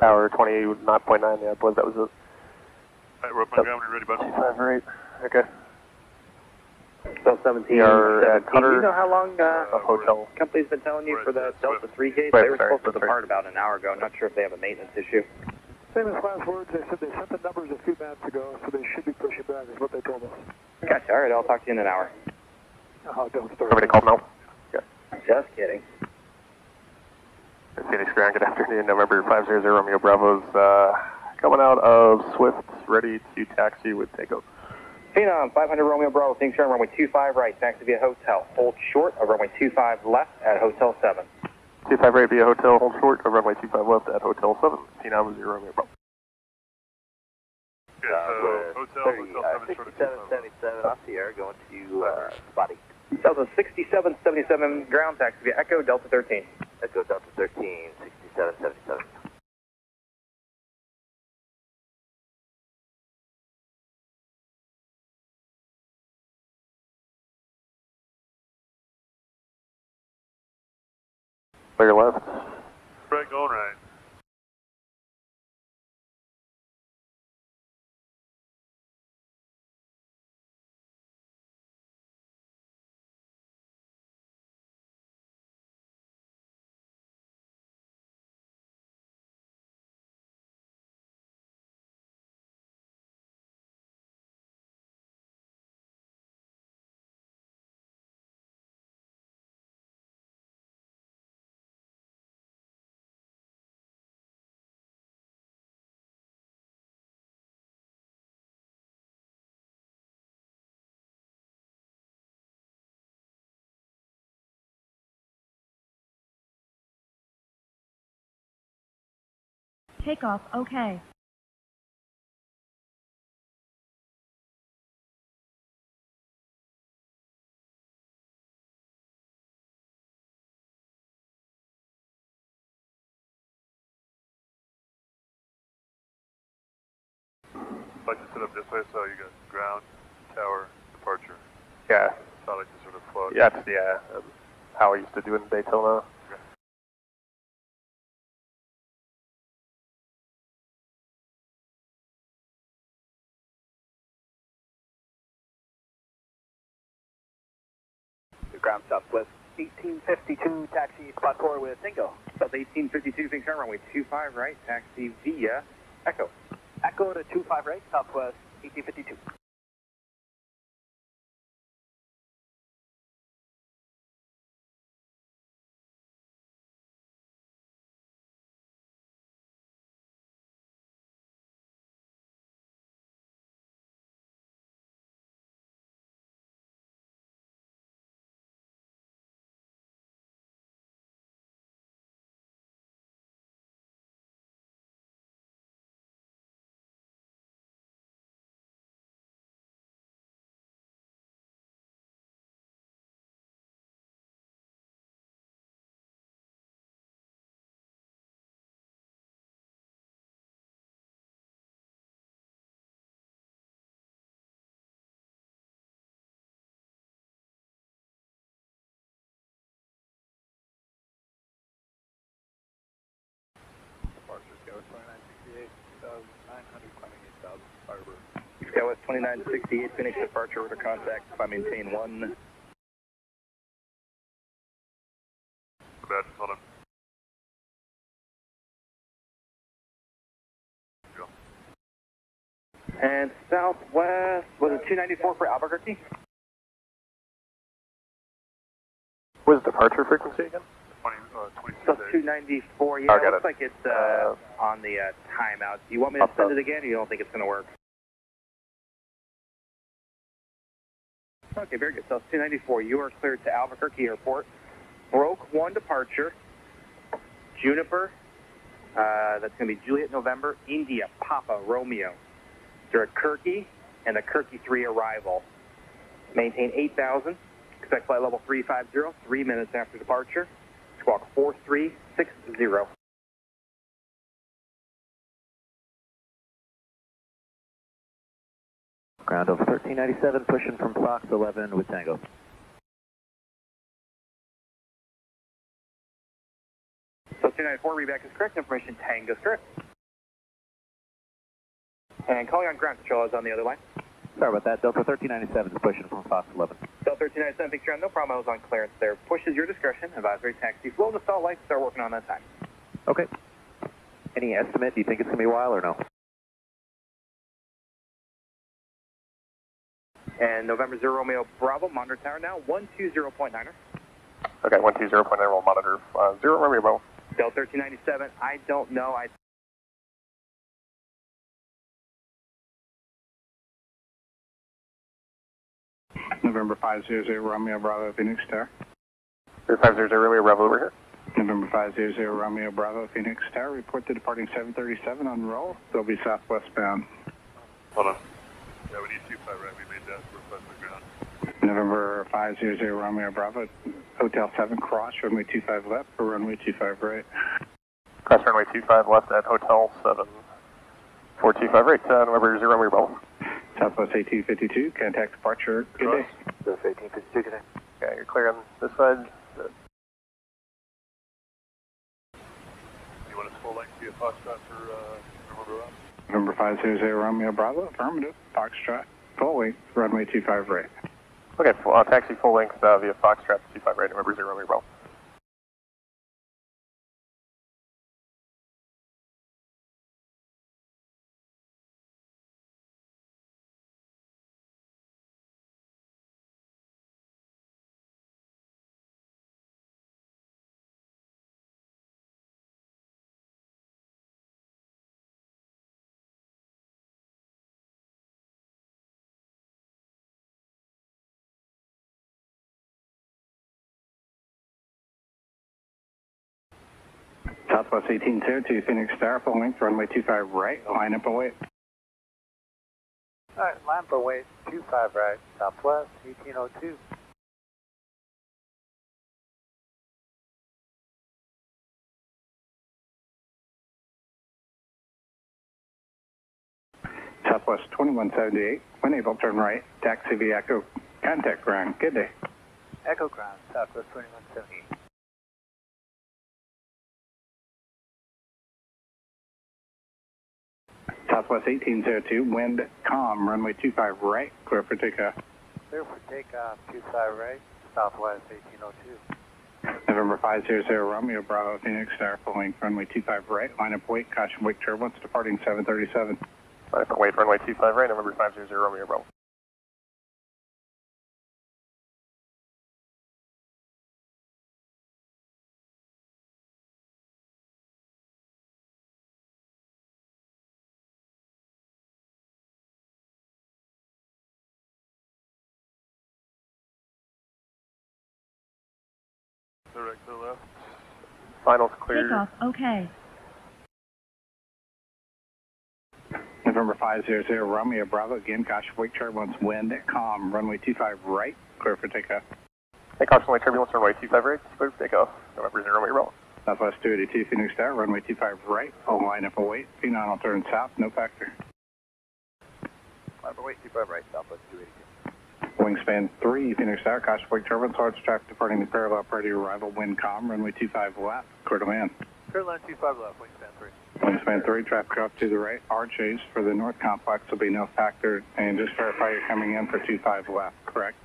Hour twenty-eight, nine point nine. Yeah, I believe that was it. Alright, rope and ground, ready, bud. Five, right. Okay. So seventeen. Are at Cutter. Do you know how long uh, a hotel company's been telling you for the Delta three gate? They were supposed to depart about an hour ago. I'm not sure if they have a maintenance issue. Same as last words. They said they sent the numbers a few minutes ago, so they should be pushing back. Is what they told us. Gotcha. All right, I'll talk to you in an hour. Oh, don't start. Everybody call now. Yeah. Just kidding. Phoenix Ground, good afternoon, November five zero zero Romeo Bravo's uh, coming out of Swift, ready to taxi with takeoff. Phenom five hundred Romeo Bravo, Phoenix Ground, runway two five right, taxi via hotel, hold short of runway two five left at hotel seven. two five right via hotel, hold short of runway two five left at hotel seven. Phenom zero Romeo Bravo. Okay, so hotel, hotel seven short of sixty-seven seventy-seven off the air, going to uh, spot eight. Delta sixty-seven seventy-seven ground taxi via Echo Delta thirteen. Echo Delta thirteen, sixty-seven seventy-seven. Clear left. Spread going right. Takeoff, okay. I'd like to sit up this way, so you got ground, tower, departure. Yeah. So I like to sort of float. Yeah, that's yeah, how I used to do it in Daytona. Ground southwest eighteen fifty-two, taxi spot four with Cinco. South eighteen fifty-two, big turn runway two five right, taxi via Echo. Echo to two five right, southwest eighteen fifty-two. Southwest twenty-nine sixty-eight, Phoenix departure, order contact, if I maintain one. Bad, hold on. Go. And Southwest, was it two ninety-four for Albuquerque? What is departure frequency again? So two ninety-four, yeah, oh, it looks it. like it's uh, uh, on the uh, timeout. Do you want me to send it again, or you don't think it's going to work? Okay, very good. So two ninety-four, you are cleared to Albuquerque Airport. Broke one departure, Juniper, uh, that's going to be Juliet November, India, Papa, Romeo. They're at Kirky, and a Kirky three arrival. Maintain eight thousand, expect flight level three five zero, three minutes after departure. Squawk four three six zero. Ground over thirteen ninety-seven, pushing from Fox eleven with Tango. So two ninety-four, read back is correct, information Tango script. And calling on ground control is on the other line. Sorry about that, Delta thirteen ninety-seven is pushing from Fox eleven. Delta thirteen ninety-seven, big ground, no problem, I was on clearance there. Push is your discretion, advisory taxi, flow to stall lights, start working on that time. Okay. Any estimate, do you think it's going to be a while or no? And November zero Romeo Bravo, monitor tower now, one two zero point niner. Okay, one two zero point niner, we'll monitor uh, zero Romeo Bravo. Delta thirteen ninety-seven, I don't know, I... November five zero zero Romeo Bravo, Phoenix Tower. five zero zero Romeo Bravo over here. November five zero zero, Romeo Bravo, Phoenix Tower, report to departing seven thirty-seven on roll. They'll be southwest bound. Hold on. Yeah, we need two five right. We made that request on the ground. November five zero zero, Romeo Bravo, Hotel seven, cross runway two five left for runway two five right. Cross runway two five left at Hotel seven, four two five right, uh, November zero, Romeo Bravo. Southwest eighteen fifty-two, contact departure. Good day. Southwest eighteen fifty-two, good day. Yeah, you're clear on this side. Foxtrot for uh, November five zero zero, Romeo Bravo, affirmative, Foxtrot, full length, runway two five right. Okay, full, uh, taxi full length uh, via Foxtrot, two five right, November zero, Romeo Bravo. Southwest eighteen oh two, Phoenix Star, full length, runway two five right, line up away. All right, line up away, two five right, Southwest eighteen oh two. Southwest twenty-one seventy-eight, when able, turn right, taxi via Echo, contact ground, good day. Echo ground, Southwest twenty-one seventy-eight. Southwest eighteen oh two, wind calm, runway two five right, clear for takeoff. Clear for takeoff, two five right, Southwest eighteen oh two. November five zero zero, Romeo Bravo, Phoenix Star, full length, runway two five right, line up wait, caution wake turbulence, departing seven thirty-seven. Line up wait, runway two five right, November five zero zero, Romeo Bravo. Direct to the left. Finals clear. Takeoff, okay. November five zero zero, Romeo Bravo, again, caution wake turbulence, wind calm, runway two five right, clear for takeoff. Hey, caution wake turbulence, runway two five right, clear for takeoff. November zero, Romeo Bravo. Southwest two eighty-two, Phoenix Star, runway two five right, full line up await, Phenom will turn south, no factor. Line up await, two five right, Southwest two eighty-two. Wingspan three, Phoenix Tower, caution wake turbulence, large traffic departing the parallel priority arrival, wind calm, runway two five left, clear to land. Clear to land two five left, wingspan three. Wingspan three, traffic drop to the right, R J's for the north complex will be no factor, and just verify you're coming in for two five left, correct?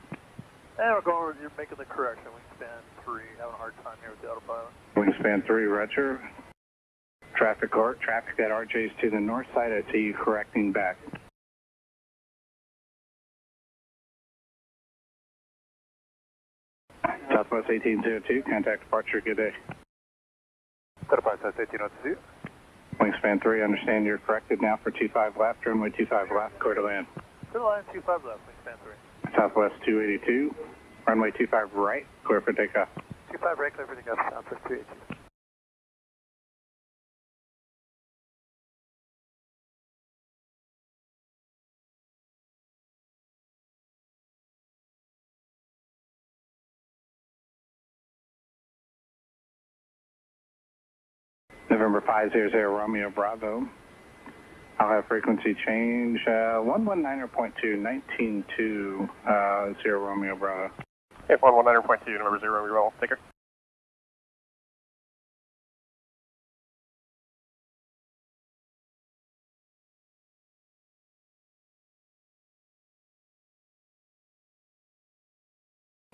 And we're going, you're making the correction, wingspan three, having a hard time here with the autopilot. Wingspan three, Roger. Traffic, traffic at R J's to the north side, I see you correcting back. Southwest eighteen oh two, contact departure, good day. Southwest eighteen oh two. Wingspan three, understand you're corrected now for two five left, runway two five left, clear to land. Clear to land, two five left, wingspan three. Southwest two eighty-two, runway two five right, clear for takeoff. two five right, clear for takeoff, Southwest two eighty-two. November five zero zero, Romeo Bravo. I'll have frequency change uh, one nineteen point two, nineteen two, uh, zero Romeo Bravo. Okay, one nineteen point two, November zero, Romeo Bravo. Take care.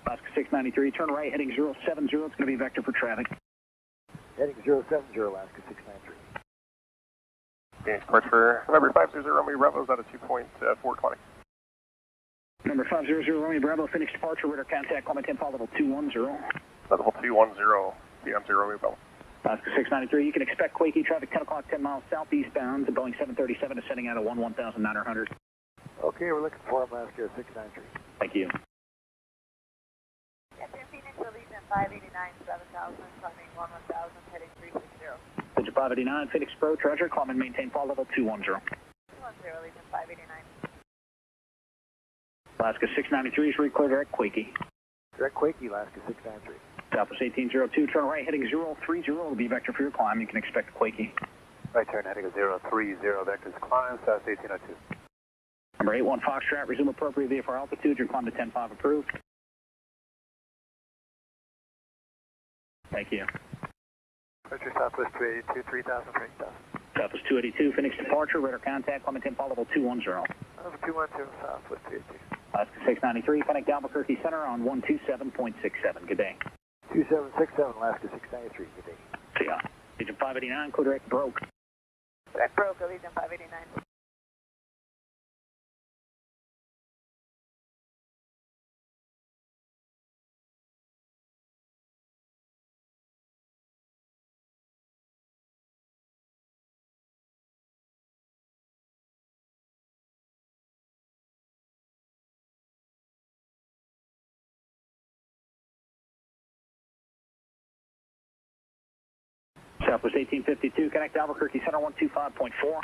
Alaska six ninety-three, turn right, heading zero seven zero, it's going to be vector for traffic. Heading zero seven zero, Alaska six ninety-three. Phoenix departure, November five zero zero, Romeo Bravo is out of two point four twenty. Number five zero zero, Romeo Bravo, Phoenix departure, radar contact, climb ten five, level two one zero. Level two one zero, P M zero, Romeo Bravo. Alaska six ninety-three, you can expect Quakey traffic, ten o'clock, ten miles southeast bound, the Boeing seven thirty-seven is sending out a one one thousand nine hundred. Okay, we're looking for Alaska six ninety-three. Thank you. Yes, sir, Phoenix will leave at five eighty-nine, seven. one thousand, climbing one one thousand, heading three six zero. Legion five eighty-nine, Phoenix Pro, Treasure, climb and maintain fall level two one zero. two one zero, Legion five eighty-nine. Alaska six ninety-three is reclear direct Quakey. Direct Quakey, Alaska six ninety-three. Southwest eighteen oh two, turn right heading zero three zero will be vector for your climb. You can expect Quakey. Right turn heading zero three zero, vector's climb, south eighteen oh two. Number eight one Foxtrot, resume appropriate V F R altitude, your climb to ten five approved. Thank you. Roger, Southwest two eighty-two, three thousand, three thousand. Southwest two eighty-two, Phoenix departure, radar contact, climb to ten five level two one zero. Over two one zero, Southwest two eighty-two. Alaska six ninety-three, connect Albuquerque Center on one two seven point six seven. Good day. two seven six seven, Alaska six ninety-three, good day. See ya. Legion five eighty-nine, clear direct broke. Direct broke, Legion five eighty-nine. Southwest eighteen fifty-two, connect Albuquerque Center one two five point four.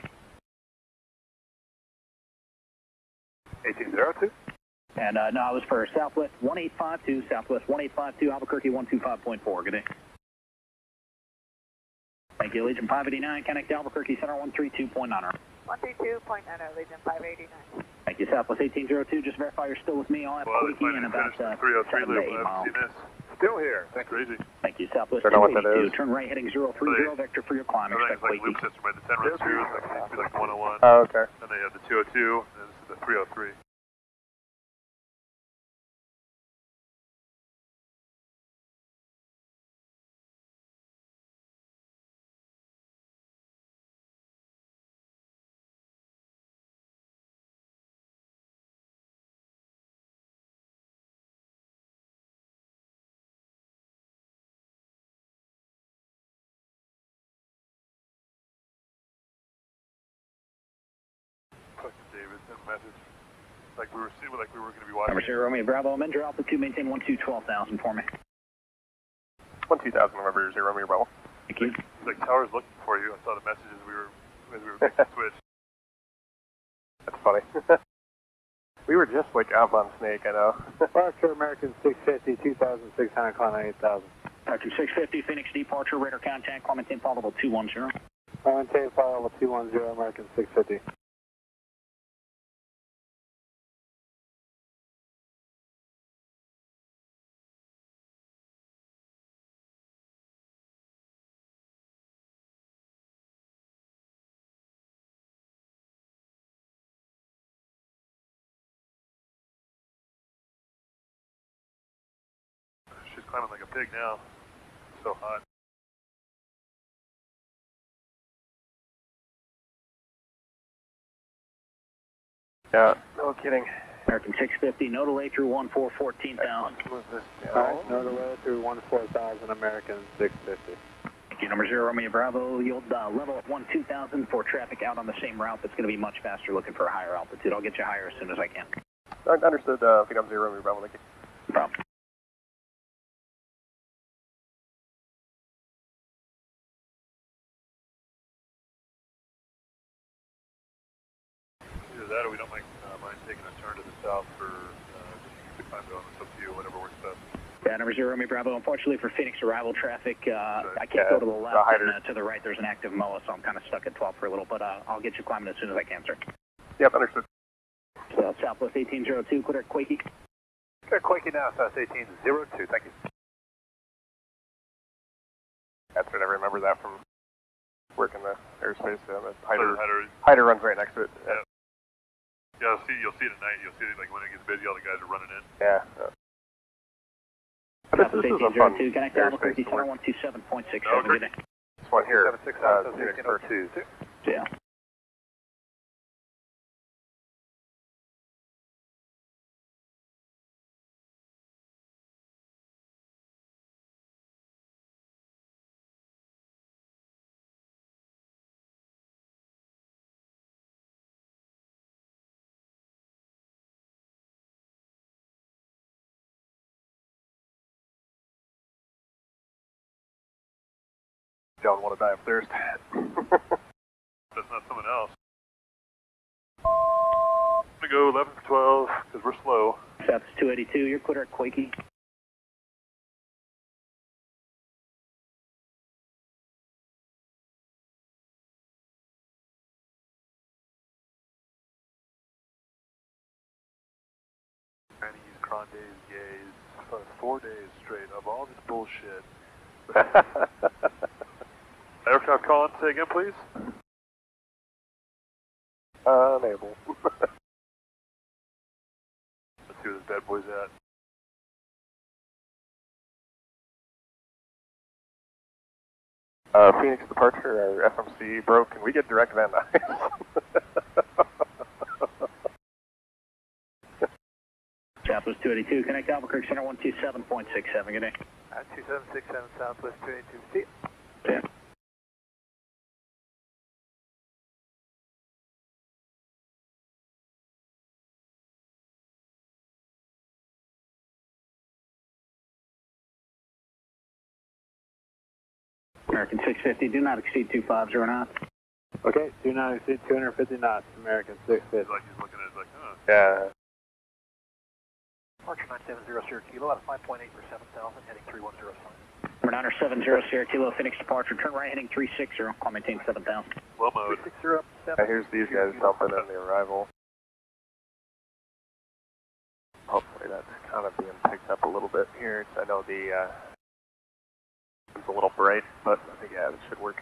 eighteen oh two. And uh, no, I was for Southwest one eight five two, Southwest one eight five two, Albuquerque one two five point four. Good day. Thank you, Legion five eighty-nine, connect Albuquerque Center one three two point nine. one three two point nine, Legion five eighty-nine. Thank you, Southwest eighteen oh two, just verify you're still with me. I'll have well, Quakey in about uh, seven to eight miles. Still here. That's crazy. Thank you. Southwest two eighty-two. Turn right heading zero three zero, vector for your climb. Expect like loop system, right? The ten oh two is like maybe like one oh one. Oh, okay. Then they have the two oh two, and this is the three oh three. Message. Like we were like we were going to be watching. Number zero, Romeo Bravo, Mendra Alpha two, maintain one two twelve thousand for me. one two thousand, November zero, Romeo Bravo. Thank you. Like, like Tower's looking for you. I saw the messages we were as we were making the switch. That's funny. We were just like Avon Snake, I know. Departure American six fifty, two thousand six hundred, climb eight thousand. Departure six fifty, Phoenix departure, radar contact, climb ten follow level two one zero. Climb ten follow level two one zero, American six fifty. Climbing like a pig now. It's so hot. Yeah, no kidding. American six fifty, no delay through one four fourteen thousand. Yeah. Alright, no delay through one four thousand, American six fifty. Thank you, number zero, Romeo Bravo. You'll uh, level at one two thousand for traffic out on the same route that's going to be much faster, looking for a higher altitude. I'll get you higher as soon as I can. I understood, uh, Phenom zero, Romeo Bravo. Thank you. No problem. That or we don't like, uh, mind taking a turn to the south for uh, just time zone, it's up to you, whatever works best. Yeah, number zero, Romeo Bravo. Unfortunately for Phoenix arrival traffic, uh, right. I can't yeah, go to the left, the and uh, to the right there's an active M O A, so I'm kind of stuck at twelve for a little, but uh, I'll get you climbing as soon as I can, sir. Yep, understood. So, Southwest eighteen oh two, clear Quakey. Clear Quakey now, Southwest eighteen oh two, thank you. That's what I remember that from working the airspace, uh, the Hyder, Hyder. Hyder runs right next to it. Yeah. Yeah, you'll see, you'll see it at night. You'll see it like when it gets busy, all the guys are running in. Yeah. This, this is a fun airspace. Connect Albuquerque Center one two seven point six. This one here, uh, Phoenix for two. Yeah. don't want to die of thirst. That's not someone else. I'm going to go eleven for twelve because we're slow. That's two eighty-two, you're clear at Quakey. Trying to use Grande's gaze for four days straight of all this bullshit. Aircraft calling, say again, please. Unable. Let's see where this bad boy's at. Uh, Phoenix departure, our F M C broke. Can we get direct Van Nuys? Southwest two eighty-two, connect Albuquerque Center one two seven point six seven, good day. Uh, two seven six seven Southwest two eighty-two, see you. Yeah. American six fifty, do not exceed two five zero knots. Okay, do not exceed two hundred fifty knots, American six fifty. Like he's looking at it like, huh. Yeah. Departure nine seven zero Sierra Kilo at five point eight for seven thousand, heading three one zero. Number nine seven zero Sierra Kilo, Phoenix departure, turn right heading three six zero, call maintain seven thousand. Well mode. Now here's these guys helping on the arrival. Hopefully that's kind of being picked up a little bit here. I know the, uh, it's a little bright, but I think, yeah, this should work.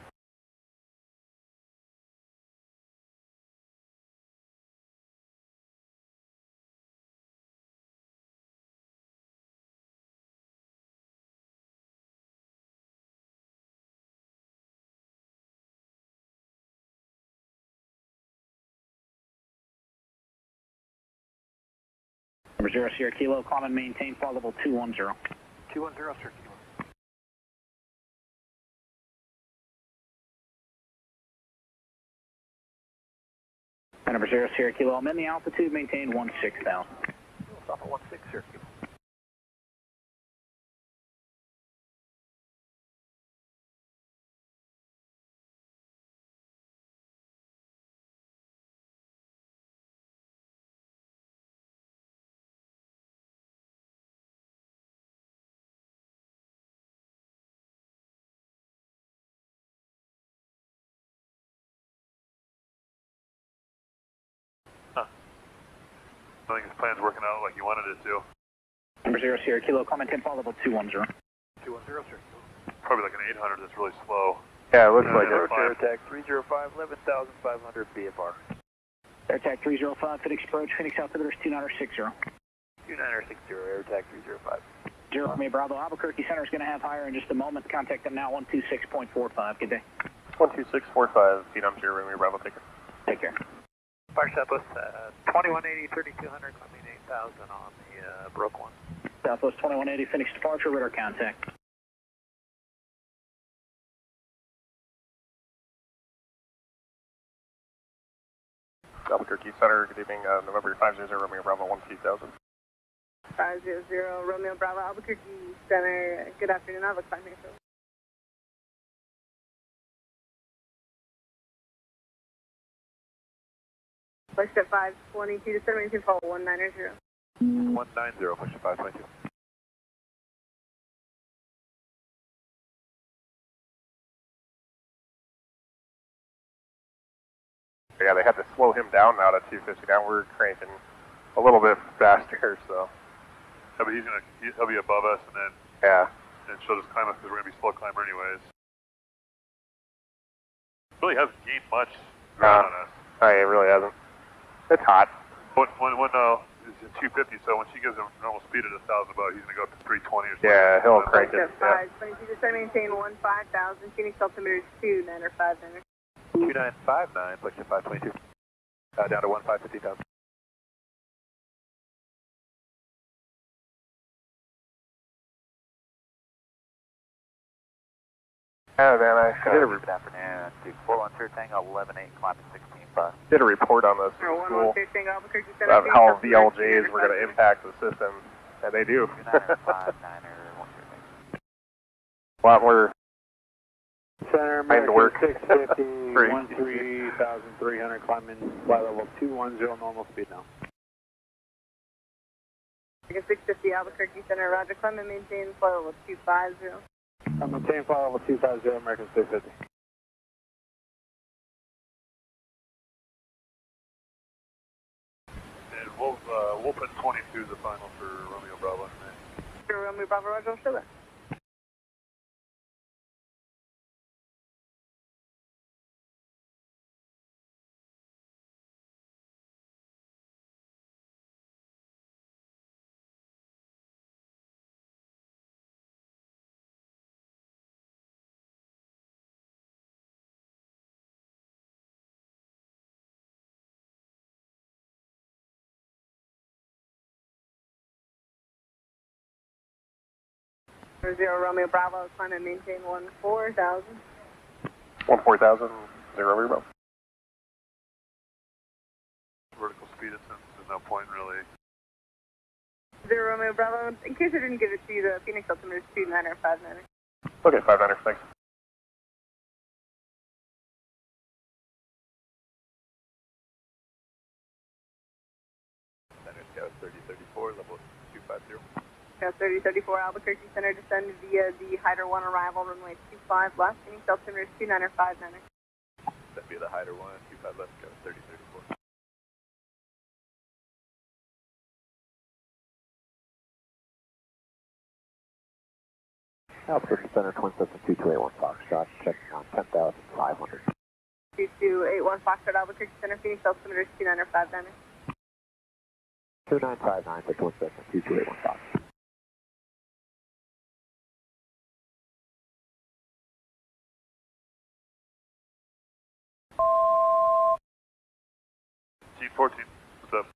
Number zero Sierra Kilo, climb and maintain flight level two one zero. two one zero Sierra Kilo. And number zero Sierra Kilo, I'm in the altitude, maintain one six thousand. Stop at one six Sierra Kilo. I think his plan's working out like you wanted it to. Number zero Sierra Kilo, comment ten, follow level two one zero. two one zero, sir. Probably like an eight hundred that's really slow. Yeah, it looks like it. AirTag three zero five, eleven thousand five hundred B F R. AirTag three zero five, Phoenix approach, Phoenix altimeters two nine six zero. two nine six zero, AirTag three zero five. Zero, me Bravo, Albuquerque Center is going to have higher in just a moment. Contact them now, one two six point four five, good day. one two six point four five, Phenom zero, Romeo Bravo, take care. Take care. Fire Southwest uh, twenty-one eighty, thirty-two hundred, climbing eight thousand on the uh, broke one. Southwest twenty-one eighty, Phoenix departure, radar contact. Albuquerque Center, good evening, uh, November five zero zero, Romeo Bravo, one two thousand. five zero zero, Romeo Bravo, Albuquerque Center, good afternoon, I look fine, thank you. Push to five twenty-two to seventy-two, call one nine zero. one nine zero, push to five twenty-two. Yeah, they had to slow him down now to two fifty. Now we're cranking a little bit faster, so. Yeah, but he's gonna, he'll be above us, and then yeah, and she'll just climb us because we're gonna be slow climber anyways. Really hasn't gained much ground on us. Oh, yeah, it really hasn't. It's hot. When, when, when uh, it's at two fifty, so when she gives him normal speed at one thousand about, he's going to go up to three twenty or something. Yeah, he'll crank it. five, yeah. twenty-two to maintain one five thousand, Phoenix altimeter is two nine or five nine. two nine five nine, push to five twenty-two. Uh, down to one five fifty thousand. Oh, man, I did a report. Good afternoon. four one two Tango eleven eight, climb to sixteen five. Did a report on the school about how V L Js were going to impact the system, and they do. A lot more Center, American six fifty, one three thousand three hundred, climb in flight level two one zero, normal speed now. six fifty Albuquerque Center, roger, climb and maintain flight level two five zero. I'm maintaining flight level two five zero, American six fifty. And we'll, uh, we'll put twenty-two as the final for Romeo Bravo today. For Romeo Bravo, roger, show that. Zero Romeo Bravo, climb and maintain one four thousand. One four thousand, zero Romeo Bravo. Vertical speed ascent, there's no point really. Zero Romeo Bravo, in case I didn't give it to you, the Phoenix altimeter is two niner, five niner. Okay, five niner, thanks. Niners go thirty thirty four, level two five zero. thirty thirty-four Albuquerque Center, descend via the Hyder one arrival, runway two five left, and Phoenix altimeter two niner five niner. Descend via the Hyder one, two five left, go thirty thirty-four. Albuquerque Center, twin system two two eight one Foxtrot, checking on ten thousand five hundred. two two eight one Foxtrot, Albuquerque Center, Phoenix altimeter two niner five niner. two nine five nine for twin system two two eight one Foxtrot. fourteen, what's up?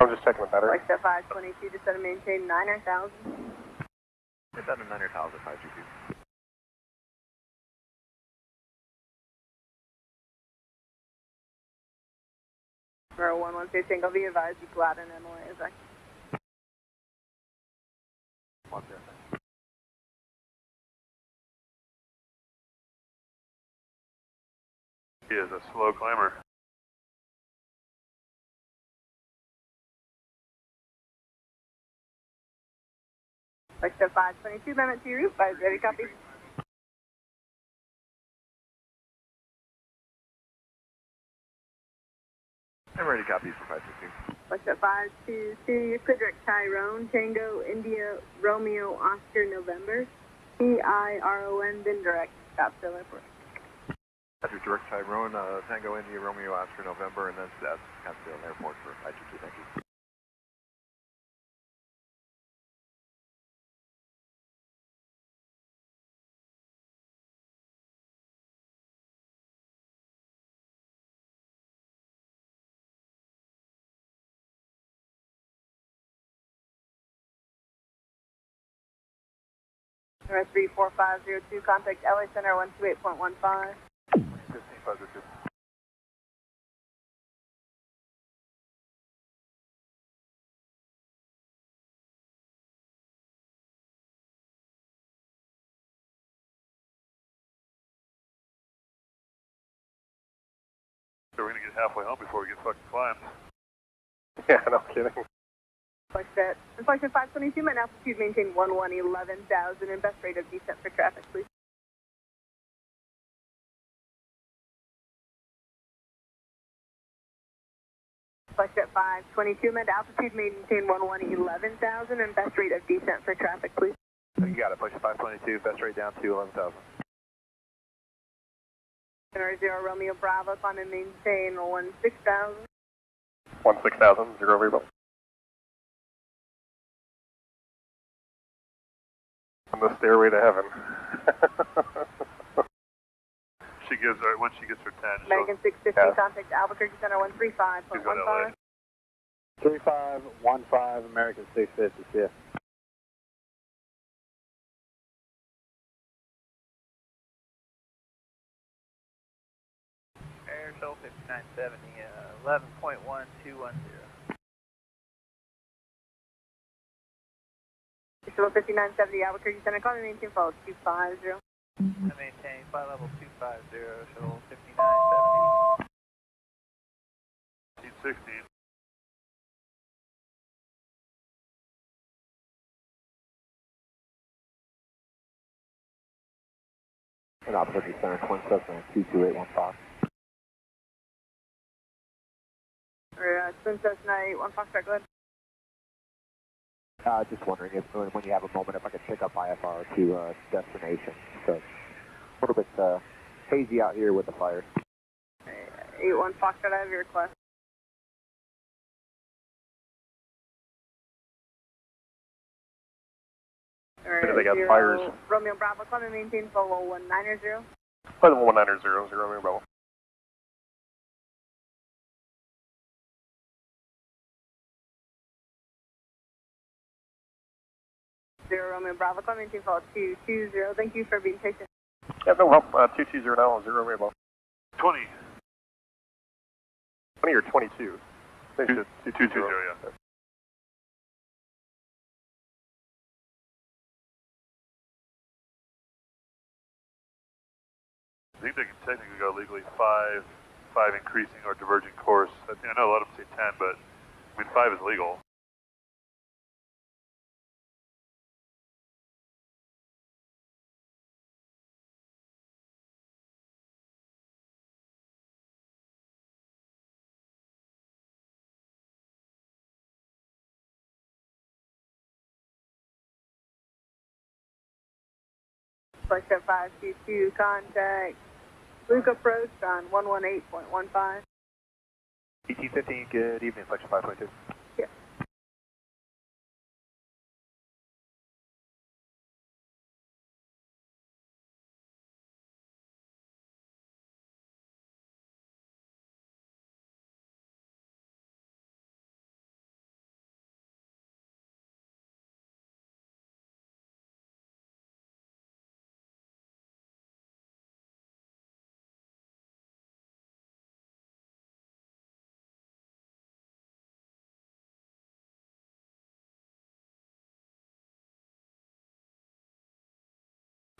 I'm just checking with battery. Like that five twenty-two, just set and maintain niner thousand. It's at a niner thousand, five twenty-two. Number one one six, I'll be advised you glad in M L A is active. one zero nine. He is a slow climber. Like the five twenty-two, Bennett to your route, five, ready, copy. I'm ready, copy for five twenty-two. Like the five twenty-two, you're clear direct Tyrone, Tango, India, Romeo, Oscar, November, T I R O N, then direct, Capsdale Airport. After direct Tyrone, uh, Tango, India, Romeo, Oscar, November, and then that's Capsdale Airport for five twenty-two, thank you. three four five zero two, contact L A Center one two eight point one five. fifteen five zero two. So we're going to get halfway home before we get fucking flying. Yeah, no kidding. Like that. Reflection five twenty-two, my altitude maintain one one eleven thousand and best rate of descent for traffic, please. Reflection five twenty-two, my altitude maintain one one eleven thousand and best rate of descent for traffic, please. You got it, reflection five twenty-two, best rate down to eleven thousand. Center zero Romeo Bravo, climb and maintain one six thousand. one six thousand, zero Romeo. On the stairway to heaven. She gives her, once she gets her ten. American six fifty, yeah. Contact Albuquerque Center one three five point one five. three five one five, American six fifty, yeah. Air Shoal fifty-nine seventy, uh, eleven point one two one zero. Fifty-nine seventy Albuquerque Center, call me maintain follow two five zero. I maintain flight level two five zero, shuttle fifty-nine seventy. sixty. And Albuquerque Center, twin Cessna two two eight one Fox. Yeah, twin Cessna eight one Fox, go ahead. Uh, just wondering if, when you have a moment, if I could pick up I F R to uh, destination. So a little bit uh, hazy out here with the fire. eight one Fox, I have your request. Right, they got zero, fires. Romeo Bravo, climb and maintain flight level one nine zero. Flight level one nine zero, zero Romeo Bravo. Zero Romeo Bravo, climb and maintain flight level two two zero. Thank you for being patient. Yeah, no help. Uh, two two zero now, zero Romeo Bravo. twenty. twenty or twenty-two? Two, two, two, two, two, zero. Zero, yeah. I think they can technically go legally five, five increasing or divergent course. I, think, I know a lot of them say ten, but I mean five is legal. Flexion five two two, contact Luke approach on one one eight point one five. E T fifteen, good evening, flexion five point two. Yeah.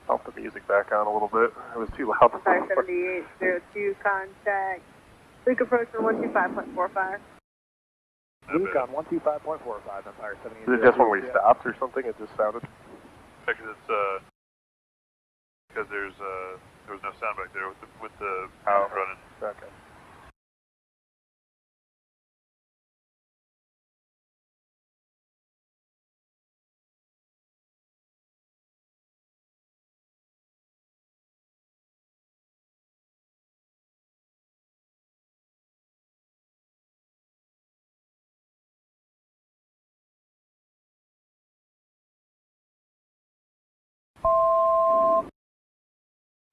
Pump the music back on a little bit. It was too loud. five seventy-eight zero two, contact Luke approach on one two five point four five. Luke on one two five point four five, Empire seventy-eight. Is it just when we stopped or something? It just sounded. Because it's uh, because there's uh, there was no sound back there with the, with the power running. Okay.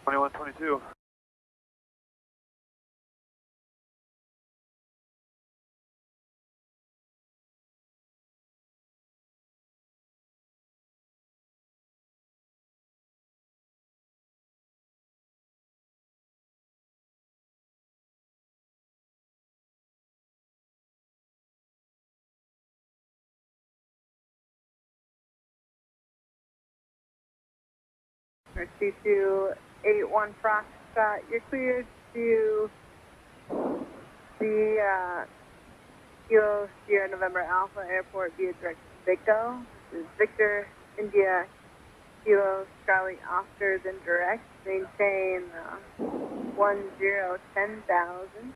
twenty-one twenty-two. two two eight one Foxtrot, you're cleared to the uh, Kilo Sierra November Alpha Airport via direct Victor. This is Victor, India, Kilo Charlie Officers in direct. Maintain uh, one zero ten thousand.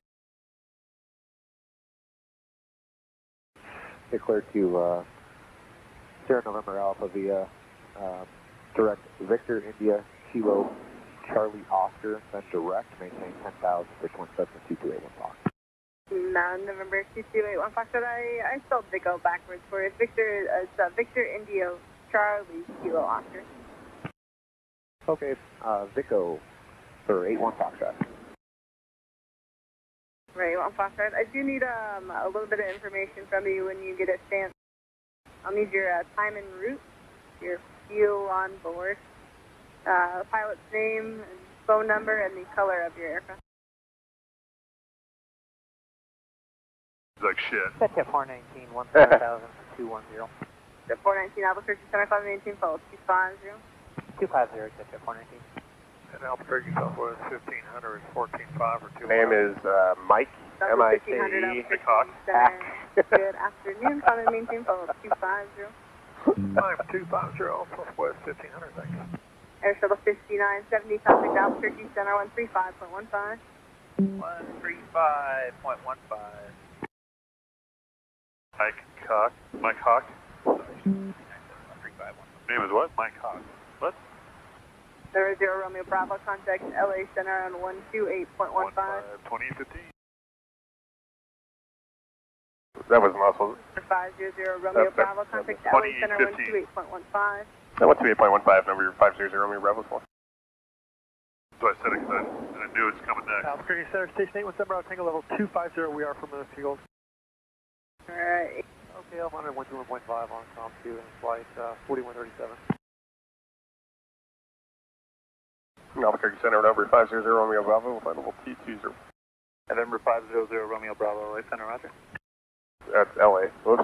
You're cleared to uh, Sierra November Alpha via uh, direct Victor, India, Kilo Charlie Oscar, then direct, maintain ten thousand, six one seven two two eight one Fox. No, November two two eight one Fox, but I, I spelled Vico backwards for you. Victor, uh, it's uh, Victor Indio Charlie Kilo Oscar. Okay, uh, Vico for eight one Fox. Right, eight one Fox. I do need um, a little bit of information from you when you get a stance. I'll need your uh, time and route, your fuel on board, Uh, pilot's name, and phone number, and the color of your aircraft. Like shit. That's at four nineteen, one seven zero zero two one zero. At four nineteen, Albuquerque Center, climb and maintain, follow two five zero. two five zero, that's at four nineteen. And Albuquerque Southwest fifteen hundred is fourteen five or two. Name is uh, Mike, M I K E. Good afternoon, Father Main Team, follow up two five zero. five two five zero, Southwest fifteen hundred, thanks. Air Shuttle fifty-nine seventy, South Albuquerque Center one three five point one five. one three five point one five. Mike Cock. Mike Hawk. Sorry, one three five one five. Name is what? Mike Hawk. What? Zero zero Romeo Bravo, contact L A Center on one two eight point one five. twenty fifteen. That was muscle. Five zero zero Romeo that's Bravo, contact L A Center one two eight point one five. That one two eight point one five, number five zero zero Romeo Bravo four. So I said it because I, I knew it's coming next. Albuquerque Center, Station eight one seven, route Tango level two five zero. We are from the field. All right. Okay, I'm on one two one point five on com two and flight uh, forty-one thirty-seven. Albuquerque Center, number five zero zero Romeo Bravo, we'll flight level T two zero. November five zero zero Romeo Bravo, L A Center, roger. That's L A. Oops.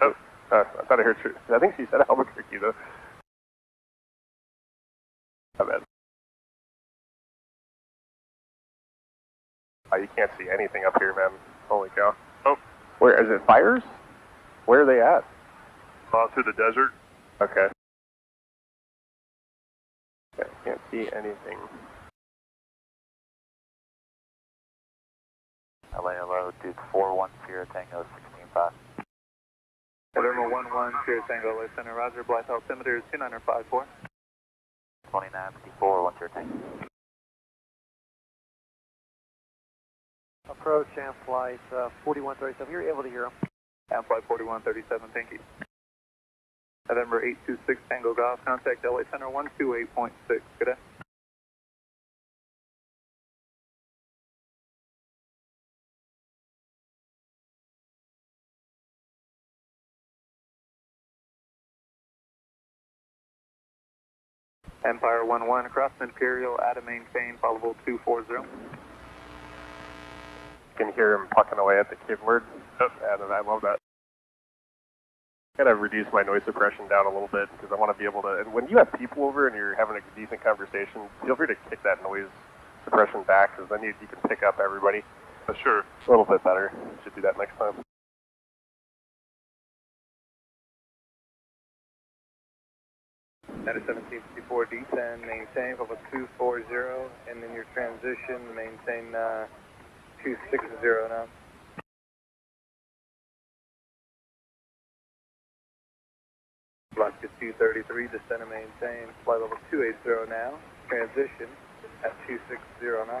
Oh. Uh, I thought I heard true. I think she said Albuquerque, though. My bad. Oh, you can't see anything up here, man. Holy cow. Oh. Where is it? Fires? Where are they at? Uh, through the desert. Okay. I can't see anything. L A L O, Duke four one zero, Tango sixteen five. November one one zero, Tango, L A Center, roger. Blythe altimeter is two niner five four. twenty-nine fifty-four, one zero, Tango. Approach and flight uh, forty-one thirty-seven, you're able to hear them. And flight forty-one thirty-seven, thank you. November eight two six, Tango Golf, contact L A Center one two eight point six, good day. Empire one one, across Imperial, out of main fame, followable two four zero. You can hear him plucking away at the keyboard. Yep. And I love that. I gotta reduce my noise suppression down a little bit because I want to be able to, and when you have people over and you're having a decent conversation, feel free to kick that noise suppression back because then you, you can pick up everybody. Uh, sure. A little bit better. Should do that next time. seventeen fifty-four, descend, maintain, level two four zero, and then your transition, maintain uh, two six zero now. Block to two thirty-three, descend and maintain, flight level two eight zero now, transition at two six zero now.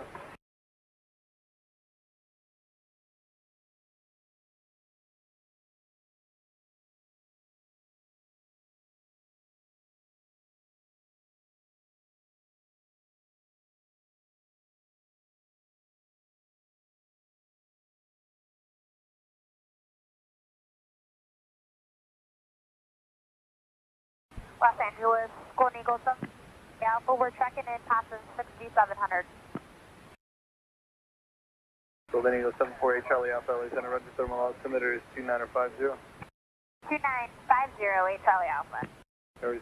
Los Angeles, Glen Eagles, yeah, but we're checking in, passes sixty-seven hundred. Golden Eagle seven four eight, Charlie Alpha, L A Center, roger, thermal altimeter is two niner five zero. two niner five zero, Charlie Alpha.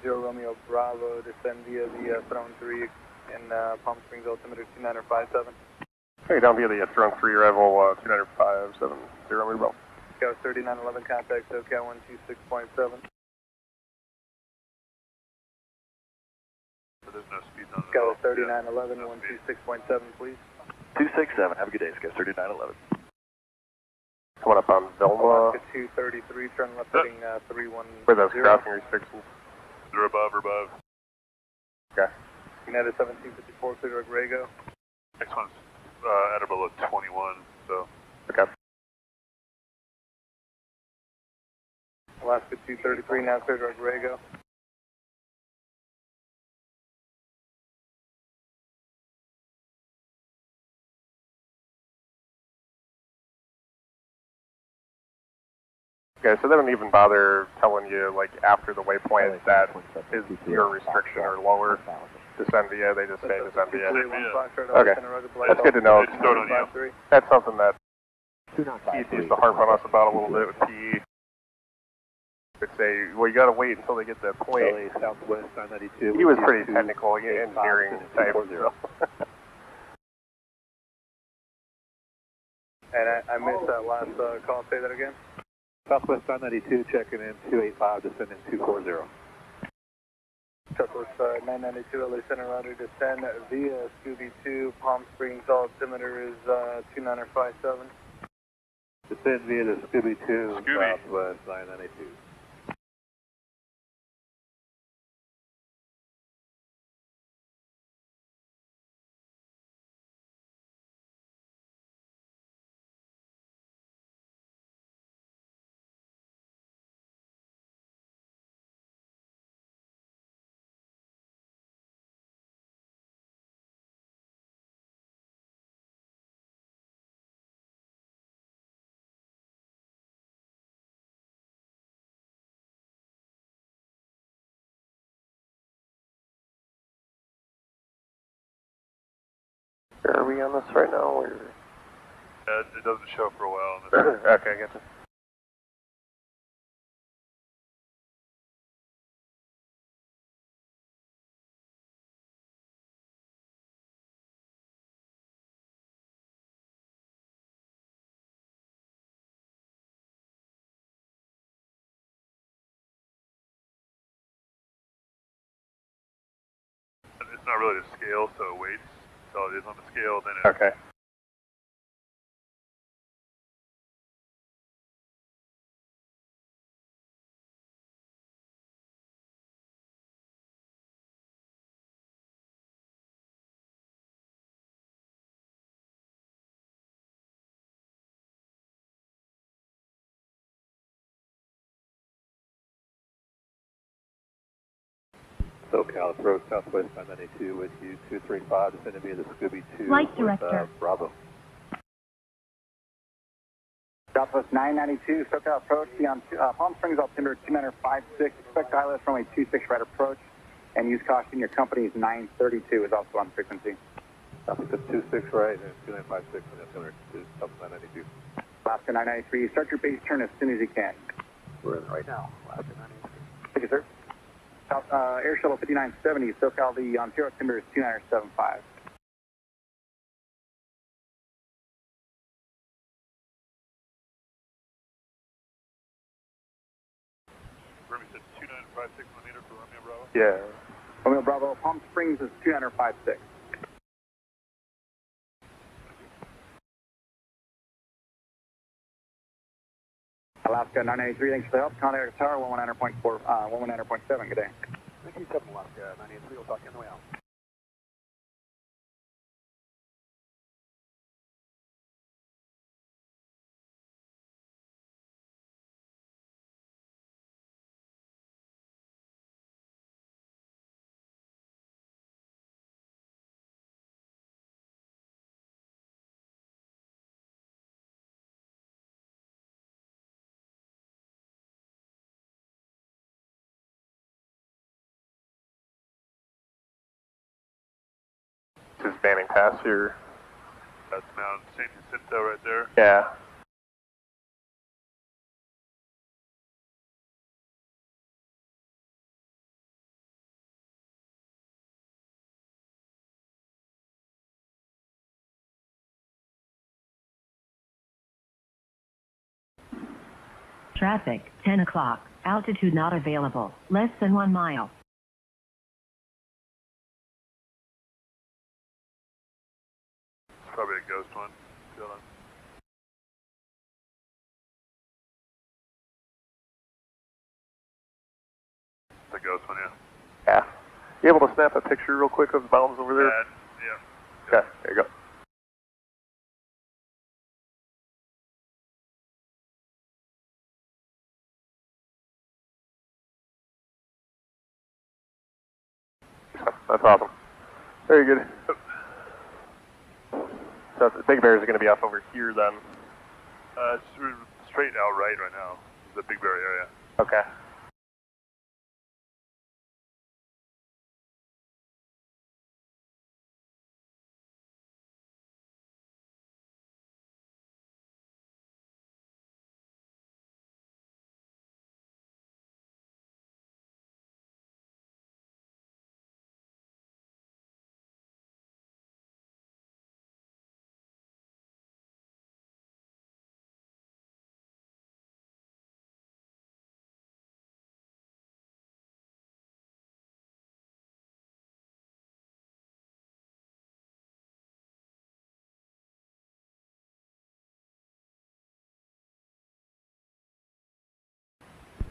zero Romeo Bravo, descend via the uh, Throne three in uh, Palm Springs, altimeter two niner five seven. Hey, down via the uh, Throne three, arrival uh, two niner five seven, zero Romeo Bravo. Go thirty-nine eleven, contact SoCal one two six point seven. There's no speed on the Scout thirty-nine eleven, no one two six point seven, please. two six seven, have a good day, Scout thirty-nine eleven. Coming up on Velma. two thirty-three, turn left heading uh, three one zero. Where those crossing restrictions? They're above or above. Okay. United seventeen fifty-four, clear to Rodrigo. Next one's uh, at or below twenty-one, so. Okay. Alaska two thirty-three, now clear to Rodrigo. Okay, so they don't even bother telling you, like, after the waypoint that is your restriction or lower. Descend via, they just say descend via. Okay, that's good to know. That's something that P E seems to harp on us about a little bit with P E. say, well, you got to wait until they get that plane. L A Southwest nine ninety-two. He was pretty technical, engineering type. And I, I missed that last uh, call. Say that again. Southwest nine ninety-two checking in two eight five, descending two four zero. Southwest uh, nine ninety-two, L A Center, Roger, descend via Scooby two, Palm Springs, altimeter is uh, two niner five seven. Descend via the Scooby two, Scooby. Southwest nine ninety-two. Are we on this right now, or? Uh, it doesn't show for a while. Okay, I got you. It's not really the scale, so it waits. So it is on the scale, then it okay. SoCal approach, Southwest nine ninety-two with you, two three five, descending via the Scooby two. Flight director. Uh, Bravo. Southwest nine ninety-two, SoCal approach, be on uh, Palm Springs, altimeter two niner five six, expect I L S runway two six right approach, and use caution, your company's nine thirty-two is also on frequency. Southwest two six right, and two niner five six, and altimeter is Southwest nine ninety-two. Alaska nine ninety-three, start your base turn as soon as you can. We're in right now, Alaska nine ninety-three. Thank you, sir. South, uh, Air Shuttle fifty-nine seventy, SoCal, the Ontario altimeter is two niner seven five. Remy said two niner five six on the meter for Romeo Bravo? Yeah. Romeo Bravo, Palm Springs is two niner five six. Alaska nine ninety-three, thanks for the help. Contact Tower one nineteen point four, uh, one nineteen point seven, good day. three two seven Alaska nine eighty-three, we'll talk on the way out. This is Banning Pass here. That's Mount Saint Jacinto right there. Yeah. Traffic, ten o'clock, altitude not available, less than one mile. Probably a ghost one. It's a ghost one, yeah. Yeah. You able to snap a picture real quick of the mountains over there? Yeah. yeah. Okay, there you go. That's awesome. Very good. So the Big Bear is going to be off over here then? Uh, straight out right right now, the Big Bear area. Okay.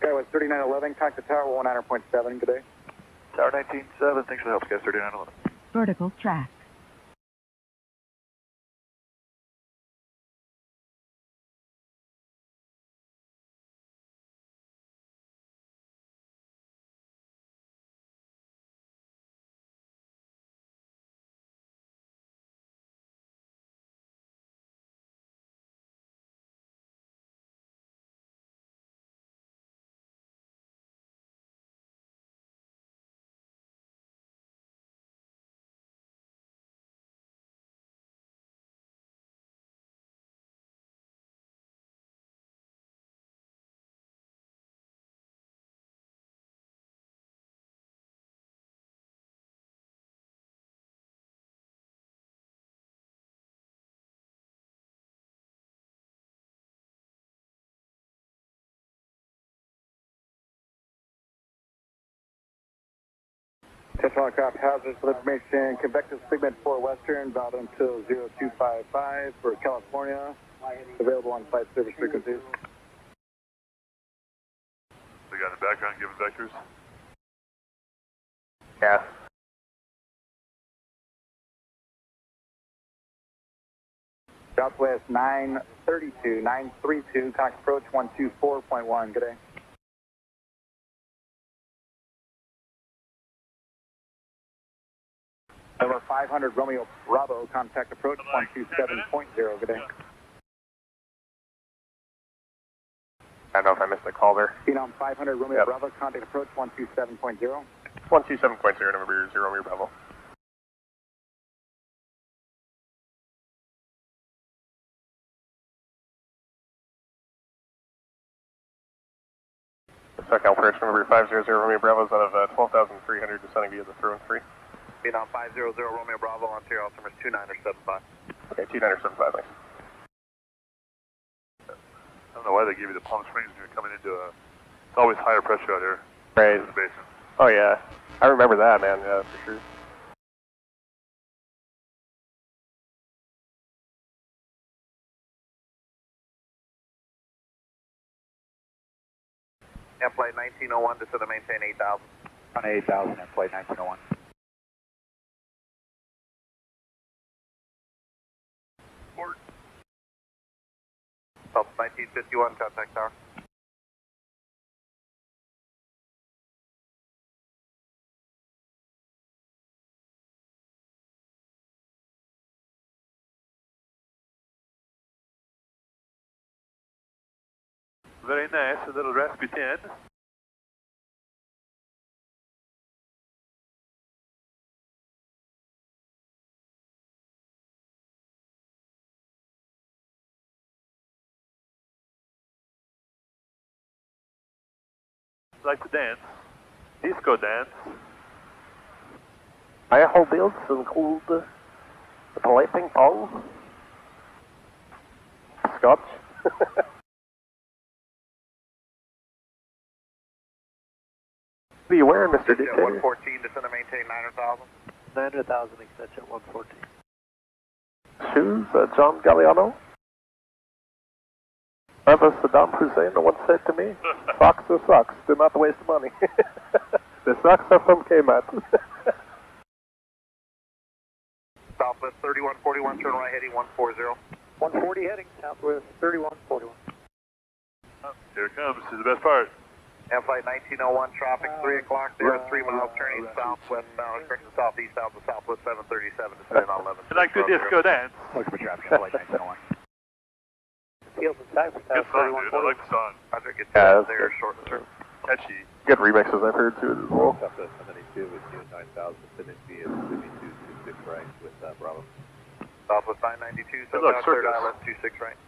Skyway thirty-nine eleven, contact the tower one hundred point seven, good day. Tower nineteen seven, thanks for the help, guys, thirty-nine eleven. Vertical track. Attention all aircraft hazards with information. Convective segment four Western, valid until zero two five five for California. Available on flight service frequencies. We got the background given vectors? Yeah. Southwest nine thirty-two, nine thirty-two, contact approach one two four point one. Good day. Over five hundred Romeo Bravo, contact approach one two seven point zero, good day. I don't know if I missed the call there. Phenom five hundred Romeo yep. Bravo, contact approach one two seven point zero. one two seven point zero, November zero Romeo Bravo. The SoCal approach, November five hundred Romeo Bravo is out of uh, twelve thousand three hundred, descending via the Throne three. Phenom five hundred Romeo Bravo, Ontario, altimeter two nine seven five. Okay, two nine seven five, thanks. I don't know why they give you the Palm Springs when you're coming into a... It's always higher pressure out here. Right. In the basin. Oh yeah, I remember that, man, yeah, for sure. Yeah, flight nineteen oh one, descend to maintain eight thousand. On eight thousand, and flight nineteen oh one. nineteen fifty-one, contact tower. Very nice, a little Rasputin. Like to dance, disco dance. I hold bills and cold, uh, the polite ping pong, Scotch. Be aware, Mister Dictator. At one fourteen, descend to maintain nine hundred thousand. nine hundred thousand, extension at one fourteen. Shoes, uh, John Galliano. Remember Saddam Hussein once said to me, socks are socks, do not waste money. The socks are from Kmart. Southwest thirty-one forty-one, turn right heading one forty. one forty heading, Southwest thirty-one forty-one. Oh, here it comes, to the best part. And flight nineteen oh one, traffic, uh, three o'clock, there are three miles turning southwest, bound, correction southeast, south of southwest seven thirty-seven, descending on eleven. Like to disco dance. Look for traffic on flight nineteen oh one. Field inside for Tower thirty-one forty. I like the song. I think it's yeah, there good. Short term. Catchy. Good remixes I've heard too as well. seven eighty-two with nine thousand, sending via two six right with uh, Bravo. Southwest nine ninety-two, so look, third I L S two six right.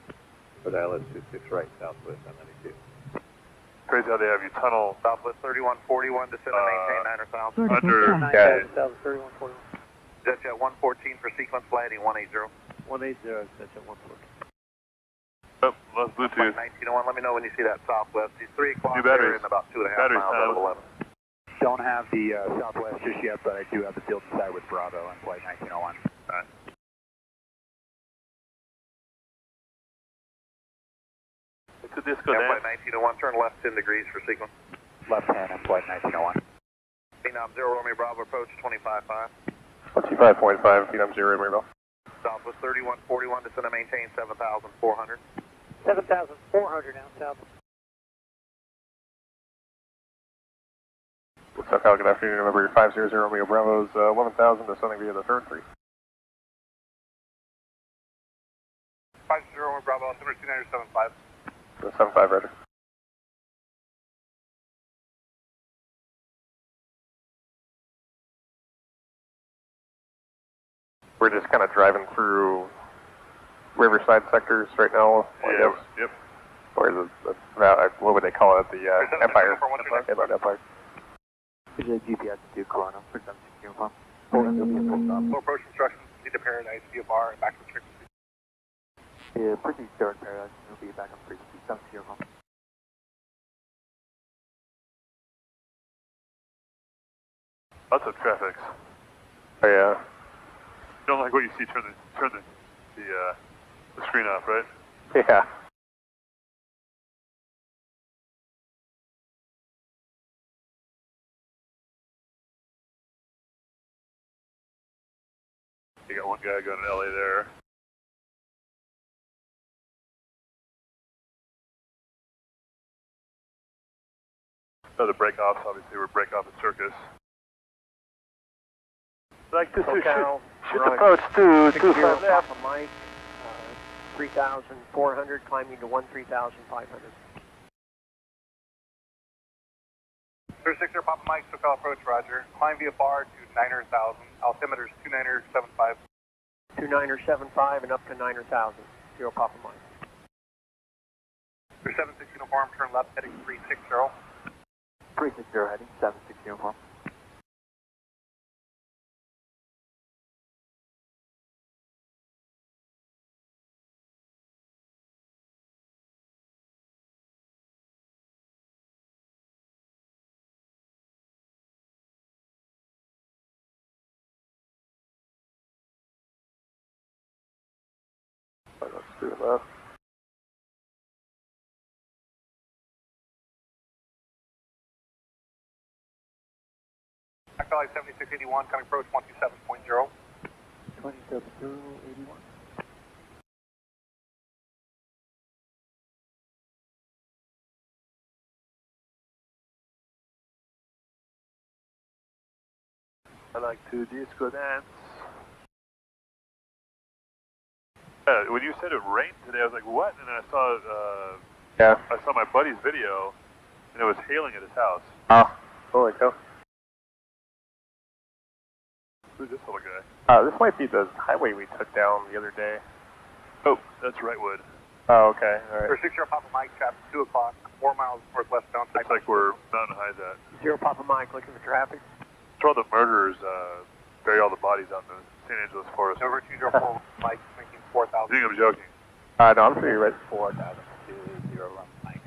Third I L S two six right, Southwest nine ninety-two. Crazy how they have you tunnel. Southwest thirty-one forty-one, descend and maintain nine thousand. Under. Yeah. thirty-one forty-one. Jetjet one fourteen for sequence flight heading one eighty. one eighty, Jetjet one fourteen. Oh, lost Bluetooth. nineteen oh one, let me know when you see that southwest. These three o'clock are in about two and a half miles out of eleven. Don't have the uh, southwest just yet, but I do have the field side with Bravo on flight nineteen oh one. All right. Could this go down? Flight nineteen oh one, turn left ten degrees for sequence. Left hand on flight nineteen oh one. Phenom zero, Romeo Bravo, approach twenty-five point five. twenty-five point five, Phenom zero, Romeo Bravo. Southwest thirty-one forty-one, descend and maintain seven thousand four hundred. seven thousand four hundred now, south. SoCal, good afternoon. Remember, five hundred Romeo Bravo's uh, eleven thousand, descending via the Throne three. five hundred Romeo Bravo, two nine seven five. seven five, Roger. We're just kind of driving through riverside sectors right now. Yep, yep. Or is it, uh, what would they call it, the uh, Empire? Empire. Empire. G P S to Corona, for seven sixteen one. Full approach instructions, need to paradise, V F R, and back on frequency. Yeah, pretty zero in paradise, and we'll be back on frequency, seven sixteen one. Lots of traffic. Oh yeah. You don't like what you see, turn the, turn the, the, uh, the screen off, right? Yeah. You got one guy going to L A there. Another break-offs, obviously, we're break-off at Circus. Like this is shoot, shoot approach to Tucson left. Uh, three thousand four hundred climbing to one three thousand five hundred. thirty-six zero, Papa Mike, SoCal approach, Roger. Climb via bar to niner thousand. Altimeter's two niner seven five. two niner seven five and up to niner thousand. Zero, Papa Mike. For seven six uniform, turn left, heading three six zero. three six zero, heading seven six uniform. Left. Backlight seventy-six eighty-one, coming approach one two seven point zero. two seven zero eight one. I like to disco dance. Yeah, when you said it rained today, I was like, what? And then I saw, uh, yeah. I saw my buddy's video, and it was hailing at his house. Oh, holy cow! Who's this little guy? Uh, this might be the highway we took down the other day. Oh, that's Wrightwood. Oh, okay. All right. For six zero Papa Mike, traffic two o'clock, four miles northwest down. Looks like we're Mountain High's at. Zero Papa Mike, looking for traffic. That's where all the murderers uh, bury all the bodies out in the San Angeles forest. Over two zero four Mike. four thousand. I think I'm joking. Uh, no, I'm sure you're right. four thousand two zero one, Mike.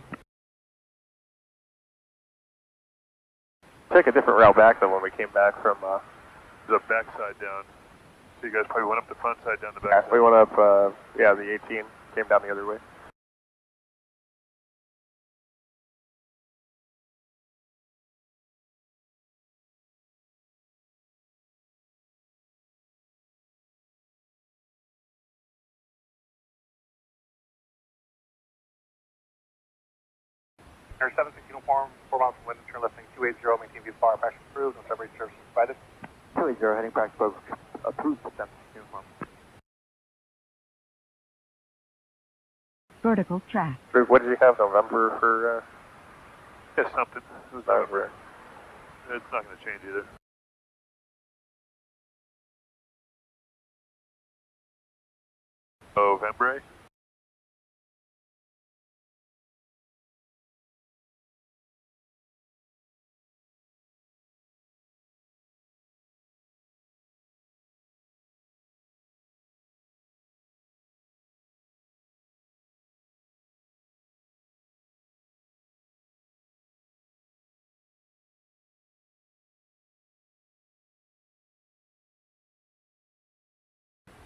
Take a different route back than when we came back from uh, the backside down. So you guys probably went up the front side down the back. Yeah, we went up, uh, yeah, the eighteen, came down the other way. seven six uniform, four miles from Linden, turn left, two eighty, maintain view far, practice approved, no separate services provided. two eighty, heading practice approved, seven six uniform. Vertical track. What did you have, November for, uh, yeah, something. It was November. It's not going to change either. November?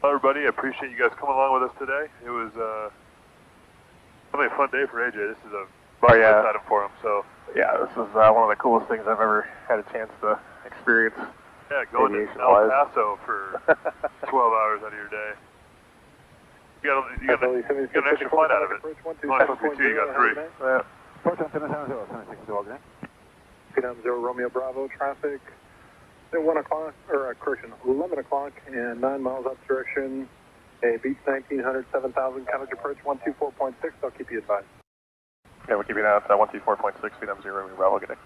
Hello everybody, I appreciate you guys coming along with us today. It was uh, It'll be a fun day for A J. This is a oh, yeah. nice item for him. So yeah, this is uh, one of the coolest things I've ever had a chance to experience. Yeah, going to El Paso for twelve hours out of your day. You got, you got, a, you got an extra flight out of it. It's only supposed to be two, you got three. Yeah. Phenom zero Romeo Bravo traffic at one o'clock, or uh, correction, eleven o'clock and nine miles up direction. A Beach nineteen hundred, seven thousand, coverage approach one two four point six. I'll keep you advised. Yeah, we'll keep you at uh, one two four point six, Phenom zero Romeo Bravo. Good day.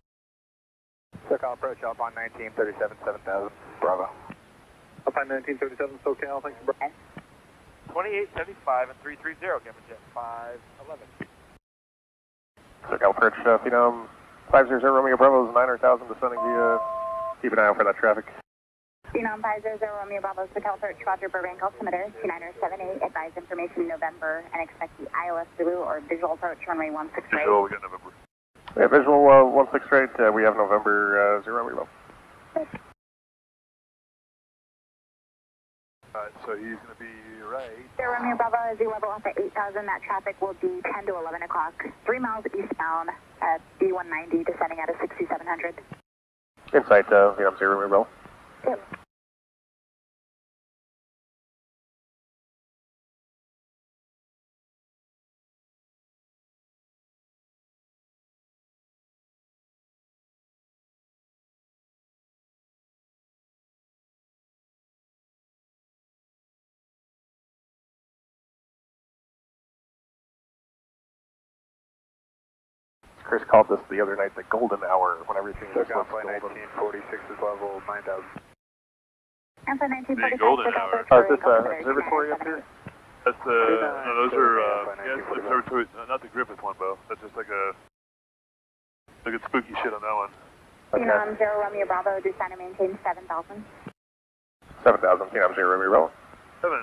SoCal approach, Alpine nineteen thirty-seven, seven thousand, Bravo. Alpine nineteen thirty-seven, SoCal, thanks for Bravo. twenty-eight seventy-five and three three zero, Gamma Jet five eleven. SoCal approach, uh, Phenom five zero zero, Romeo Bravo is nine hundred thousand, descending via, keep an eye out for that traffic. Phenom five zero zero, Romeo Bravo, SoCal approach, Roger, Burbank, altimeter, two niner seven eight, advise information November, and expect the I L S Zulu or visual approach runway one six eight. Visual, we got November. Yeah, visual uh, one six eight, uh, we have November uh, zero, we will. Alright, so he's going to be right. Sir Romeo Bravo, Z level off at eight thousand, that traffic will be ten to eleven o'clock, three miles eastbound at B one ninety, descending out of sixty-seven hundred. Insight, uh, yeah, I'm zero, we will. Yep. Chris called this the other night the golden hour when everything was golden. nineteen forty-six is level nine thousand. The golden hour. Oh, is this uh, an observatory up here? That's the, uh, no, those are, uh, yeah, it's observatory, no, not the Griffith one, Bo. That's just like a, look at spooky shit on that one. Okay. Phenom zero Romeo Bravo, do sign and maintain seven thousand. seven thousand, Phenom zero Romeo Bravo. seven.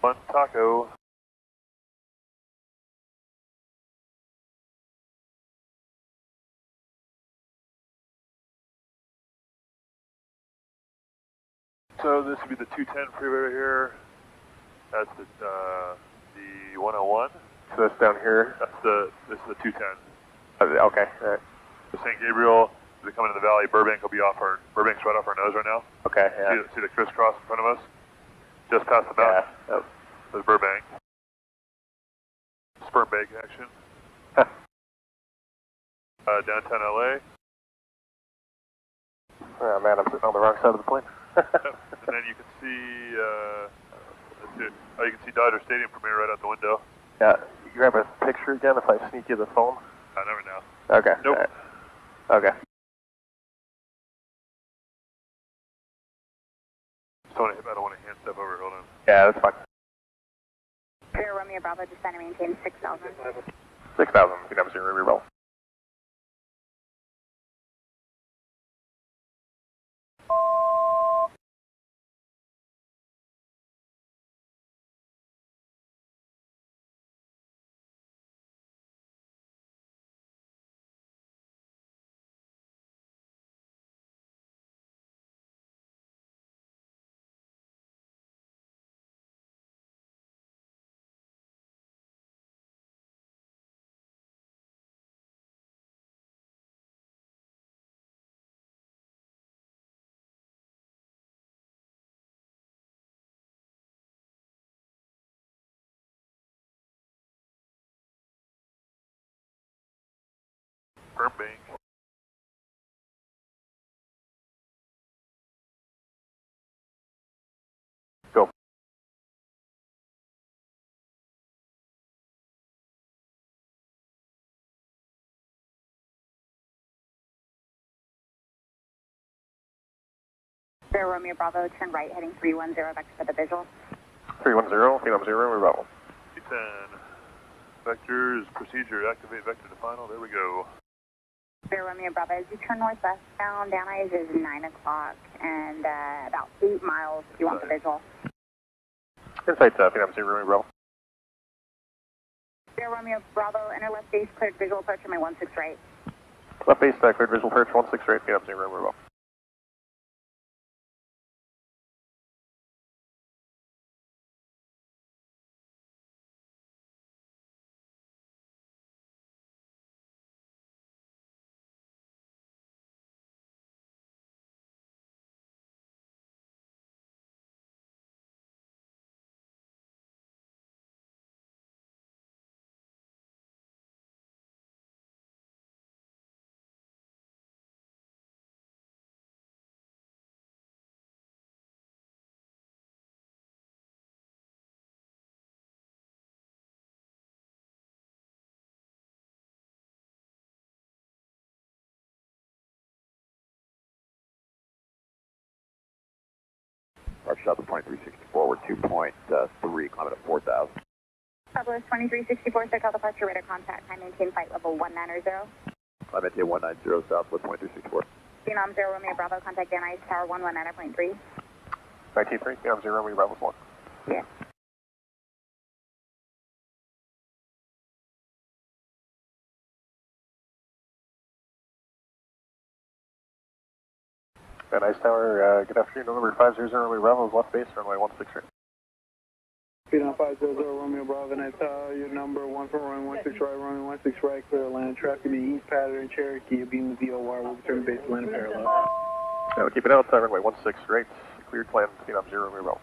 One taco. So this would be the two ten freeway right here. That's the uh, the one oh one. So that's down here. That's the this is the two ten. Okay. All right. So Saint Gabriel, they're coming to the valley. Burbank will be off our Burbank's right off our nose right now. Okay. Yeah. See, see the crisscross in front of us. Just past the back. Yeah. Yep. There's Burbank. Sperm bank action. uh, downtown L A. Oh man, I'm sitting on the wrong side of the plane. Yep. And then you can see, uh, let's see, oh, you can see Dodger Stadium from here right out the window. Yeah. You grab a picture again if I sneak you the phone? I never know. Okay. Nope. All right. Okay. I don't want to hand step over, hold on. Yeah, that's fine. Zero Romeo Bravo, just trying to maintain six thousand. six thousand, if you never see Romeo Bravo. Burbank. Go. Sierra Romeo Bravo, turn right, heading three one zero, back to the visual. three one zero, Phenom zero, Romeo Bravo. two ten. Vectors, procedure, activate vector to final, there we go. Sierra Romeo Bravo, as you turn northwest bound, down eyes is nine o'clock and uh, about eight miles if you want the visual. Insight, uh, Phenom zero Romeo Bravo. Sierra Romeo Bravo, enter left base, cleared visual approach on my one six right. Left base, uh, cleared visual approach, one six right, Phenom zero Romeo Bravo. our shuttle twenty-three sixty-four, we're two point three kilometer to four thousand. Southwest twenty-three sixty-four, SoCal departure, radar contact, time maintain flight level one nine zero. I maintain one nine zero, Southwest twenty-three sixty-four. Phenom zero, Romeo Bravo, contact Van Nuys, tower one one nine point three. nineteen three, Phenom zero, Romeo Bravo one. Yeah. Van Nuys Tower, uh, good afternoon, November five zero zero, Romeo Bravo, left base, runway one six three. Phenom five zero zero, Romeo Bravo, Van Nuys Tower, your number one for runway one six right, runway one six right, clear land, traffic in the east pattern, Cherokee, a beam of V O R, will return base, land parallel. Now keep it out, uh, runway one six right, cleared plan, Phenom zero, Romeo Bravo.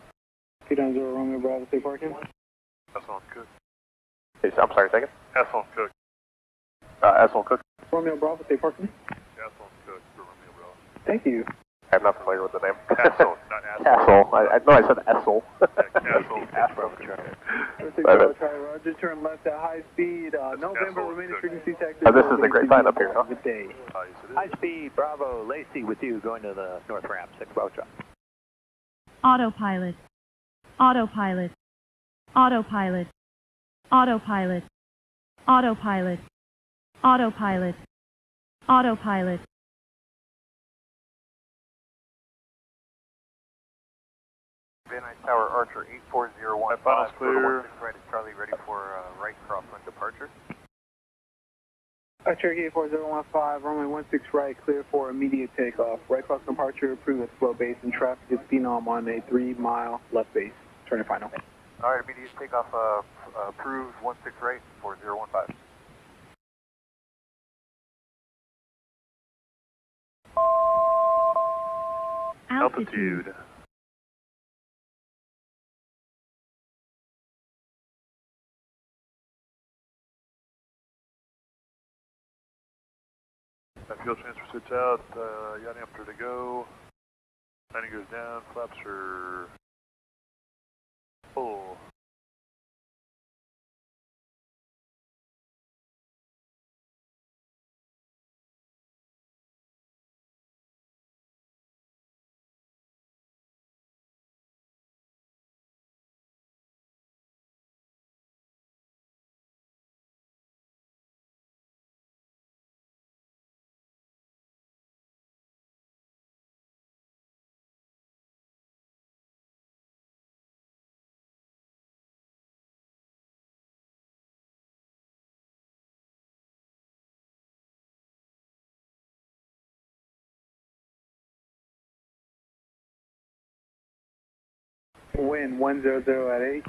Phenom zero, Romeo Bravo, safe parking. Asshole Cook. Hey, I'm sorry, second? Asshole Cook. Uh, Asshole Cook. Romeo Bravo, safe parking. Asshole Cook for Romeo Bravo. Thank you. I'm not familiar with the name. Castle, not Asshole. Castle. I know I, I said Essel. Castle. Asshole. Roger, turn left at high speed. Uh, November remaining frequency taxi. Oh, this is a great sign up here, huh? Good day. Uh, yes, high speed, Bravo, Lacey with you, going to the north ramp, six well drop. Autopilot. Autopilot. Autopilot. Autopilot. Autopilot. Autopilot. Autopilot. Van Nuys Tower, Archer eight four zero one. Final clear. Right is Charlie, ready for uh, right crosswind departure. Archer eight four zero one five, runway one six right, clear for immediate takeoff. Right crosswind departure, approved at slow base, and traffic is Phenom on a three mile left base. Turn it final. All right, immediate takeoff, uh, approved one six right, four zero one five. Altitude. Altitude. Fuel transfer suits out, uh, yaw diameter to go, landing goes down, flaps are full. Wind one zero zero at eight.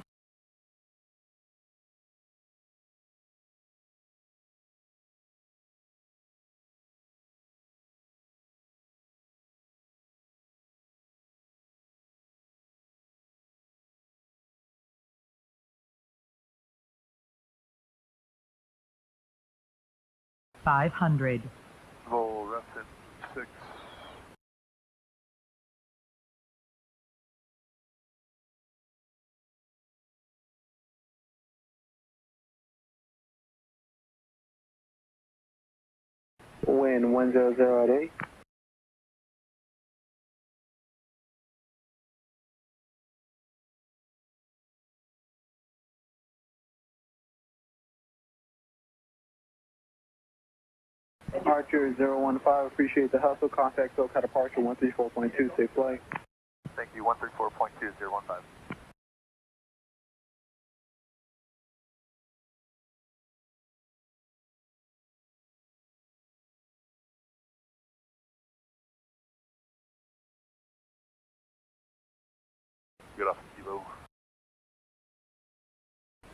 Five hundred. Roll rest at six. Wind one zero zero at eight. Archer zero one five, appreciate the hustle. Contact SoCal departure one three four point two, safe flight. Thank you, one three four point two, zero one five. Get off the Kilo.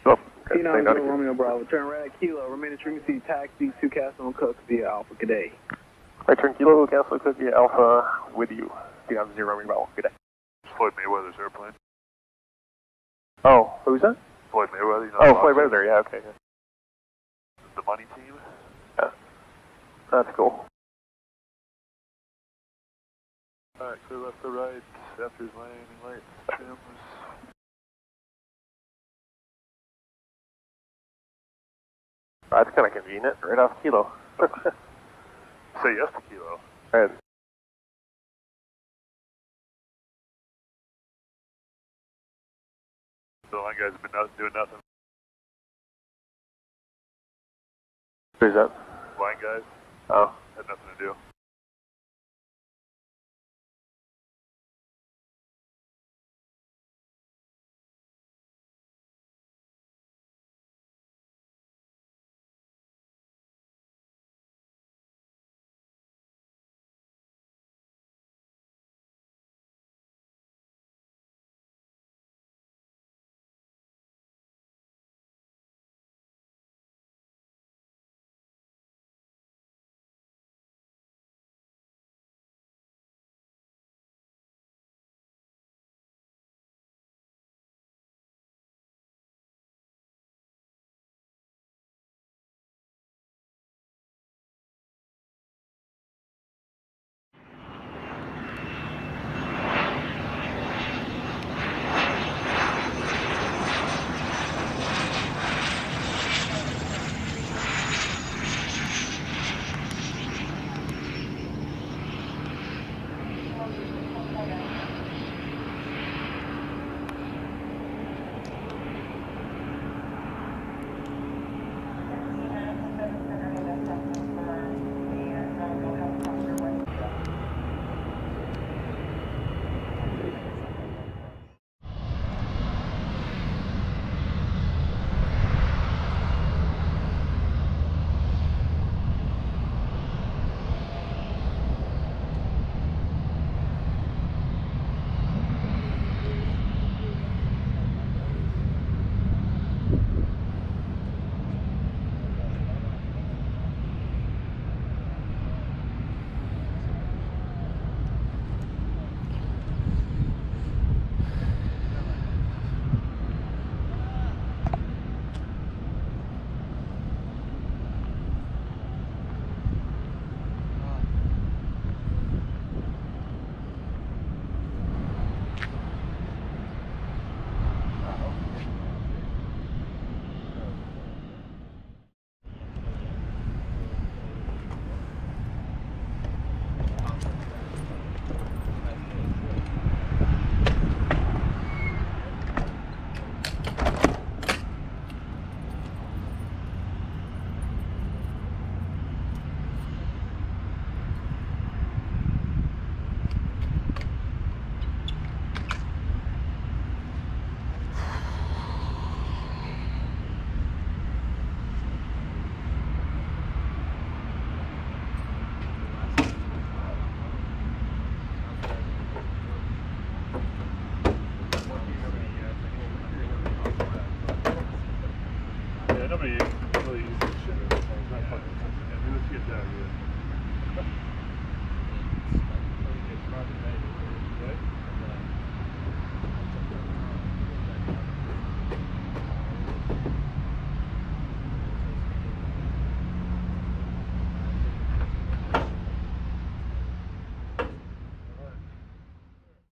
So, okay, Phenom zero, Romeo Bravo, turn right at Kilo, remain at frequency taxi to Castle Cooke via Alpha, good day. Right turn Kilo, Castle Cooke via Alpha, with you. Phenom zero, Romeo Bravo, good day. Floyd Mayweather's airplane. Oh, who's that? Floyd Mayweather. You know, oh, Floyd Mayweather, yeah, okay. Yeah. The money team? Yeah. That's cool. Alright, clear left to right, after his landing lights, trims. That's kind of convenient, right off Kilo. Say yes to Kilo. Right. So that guy's been not doing nothing. Who's that? Blind guys. Oh. Had nothing to do. Right?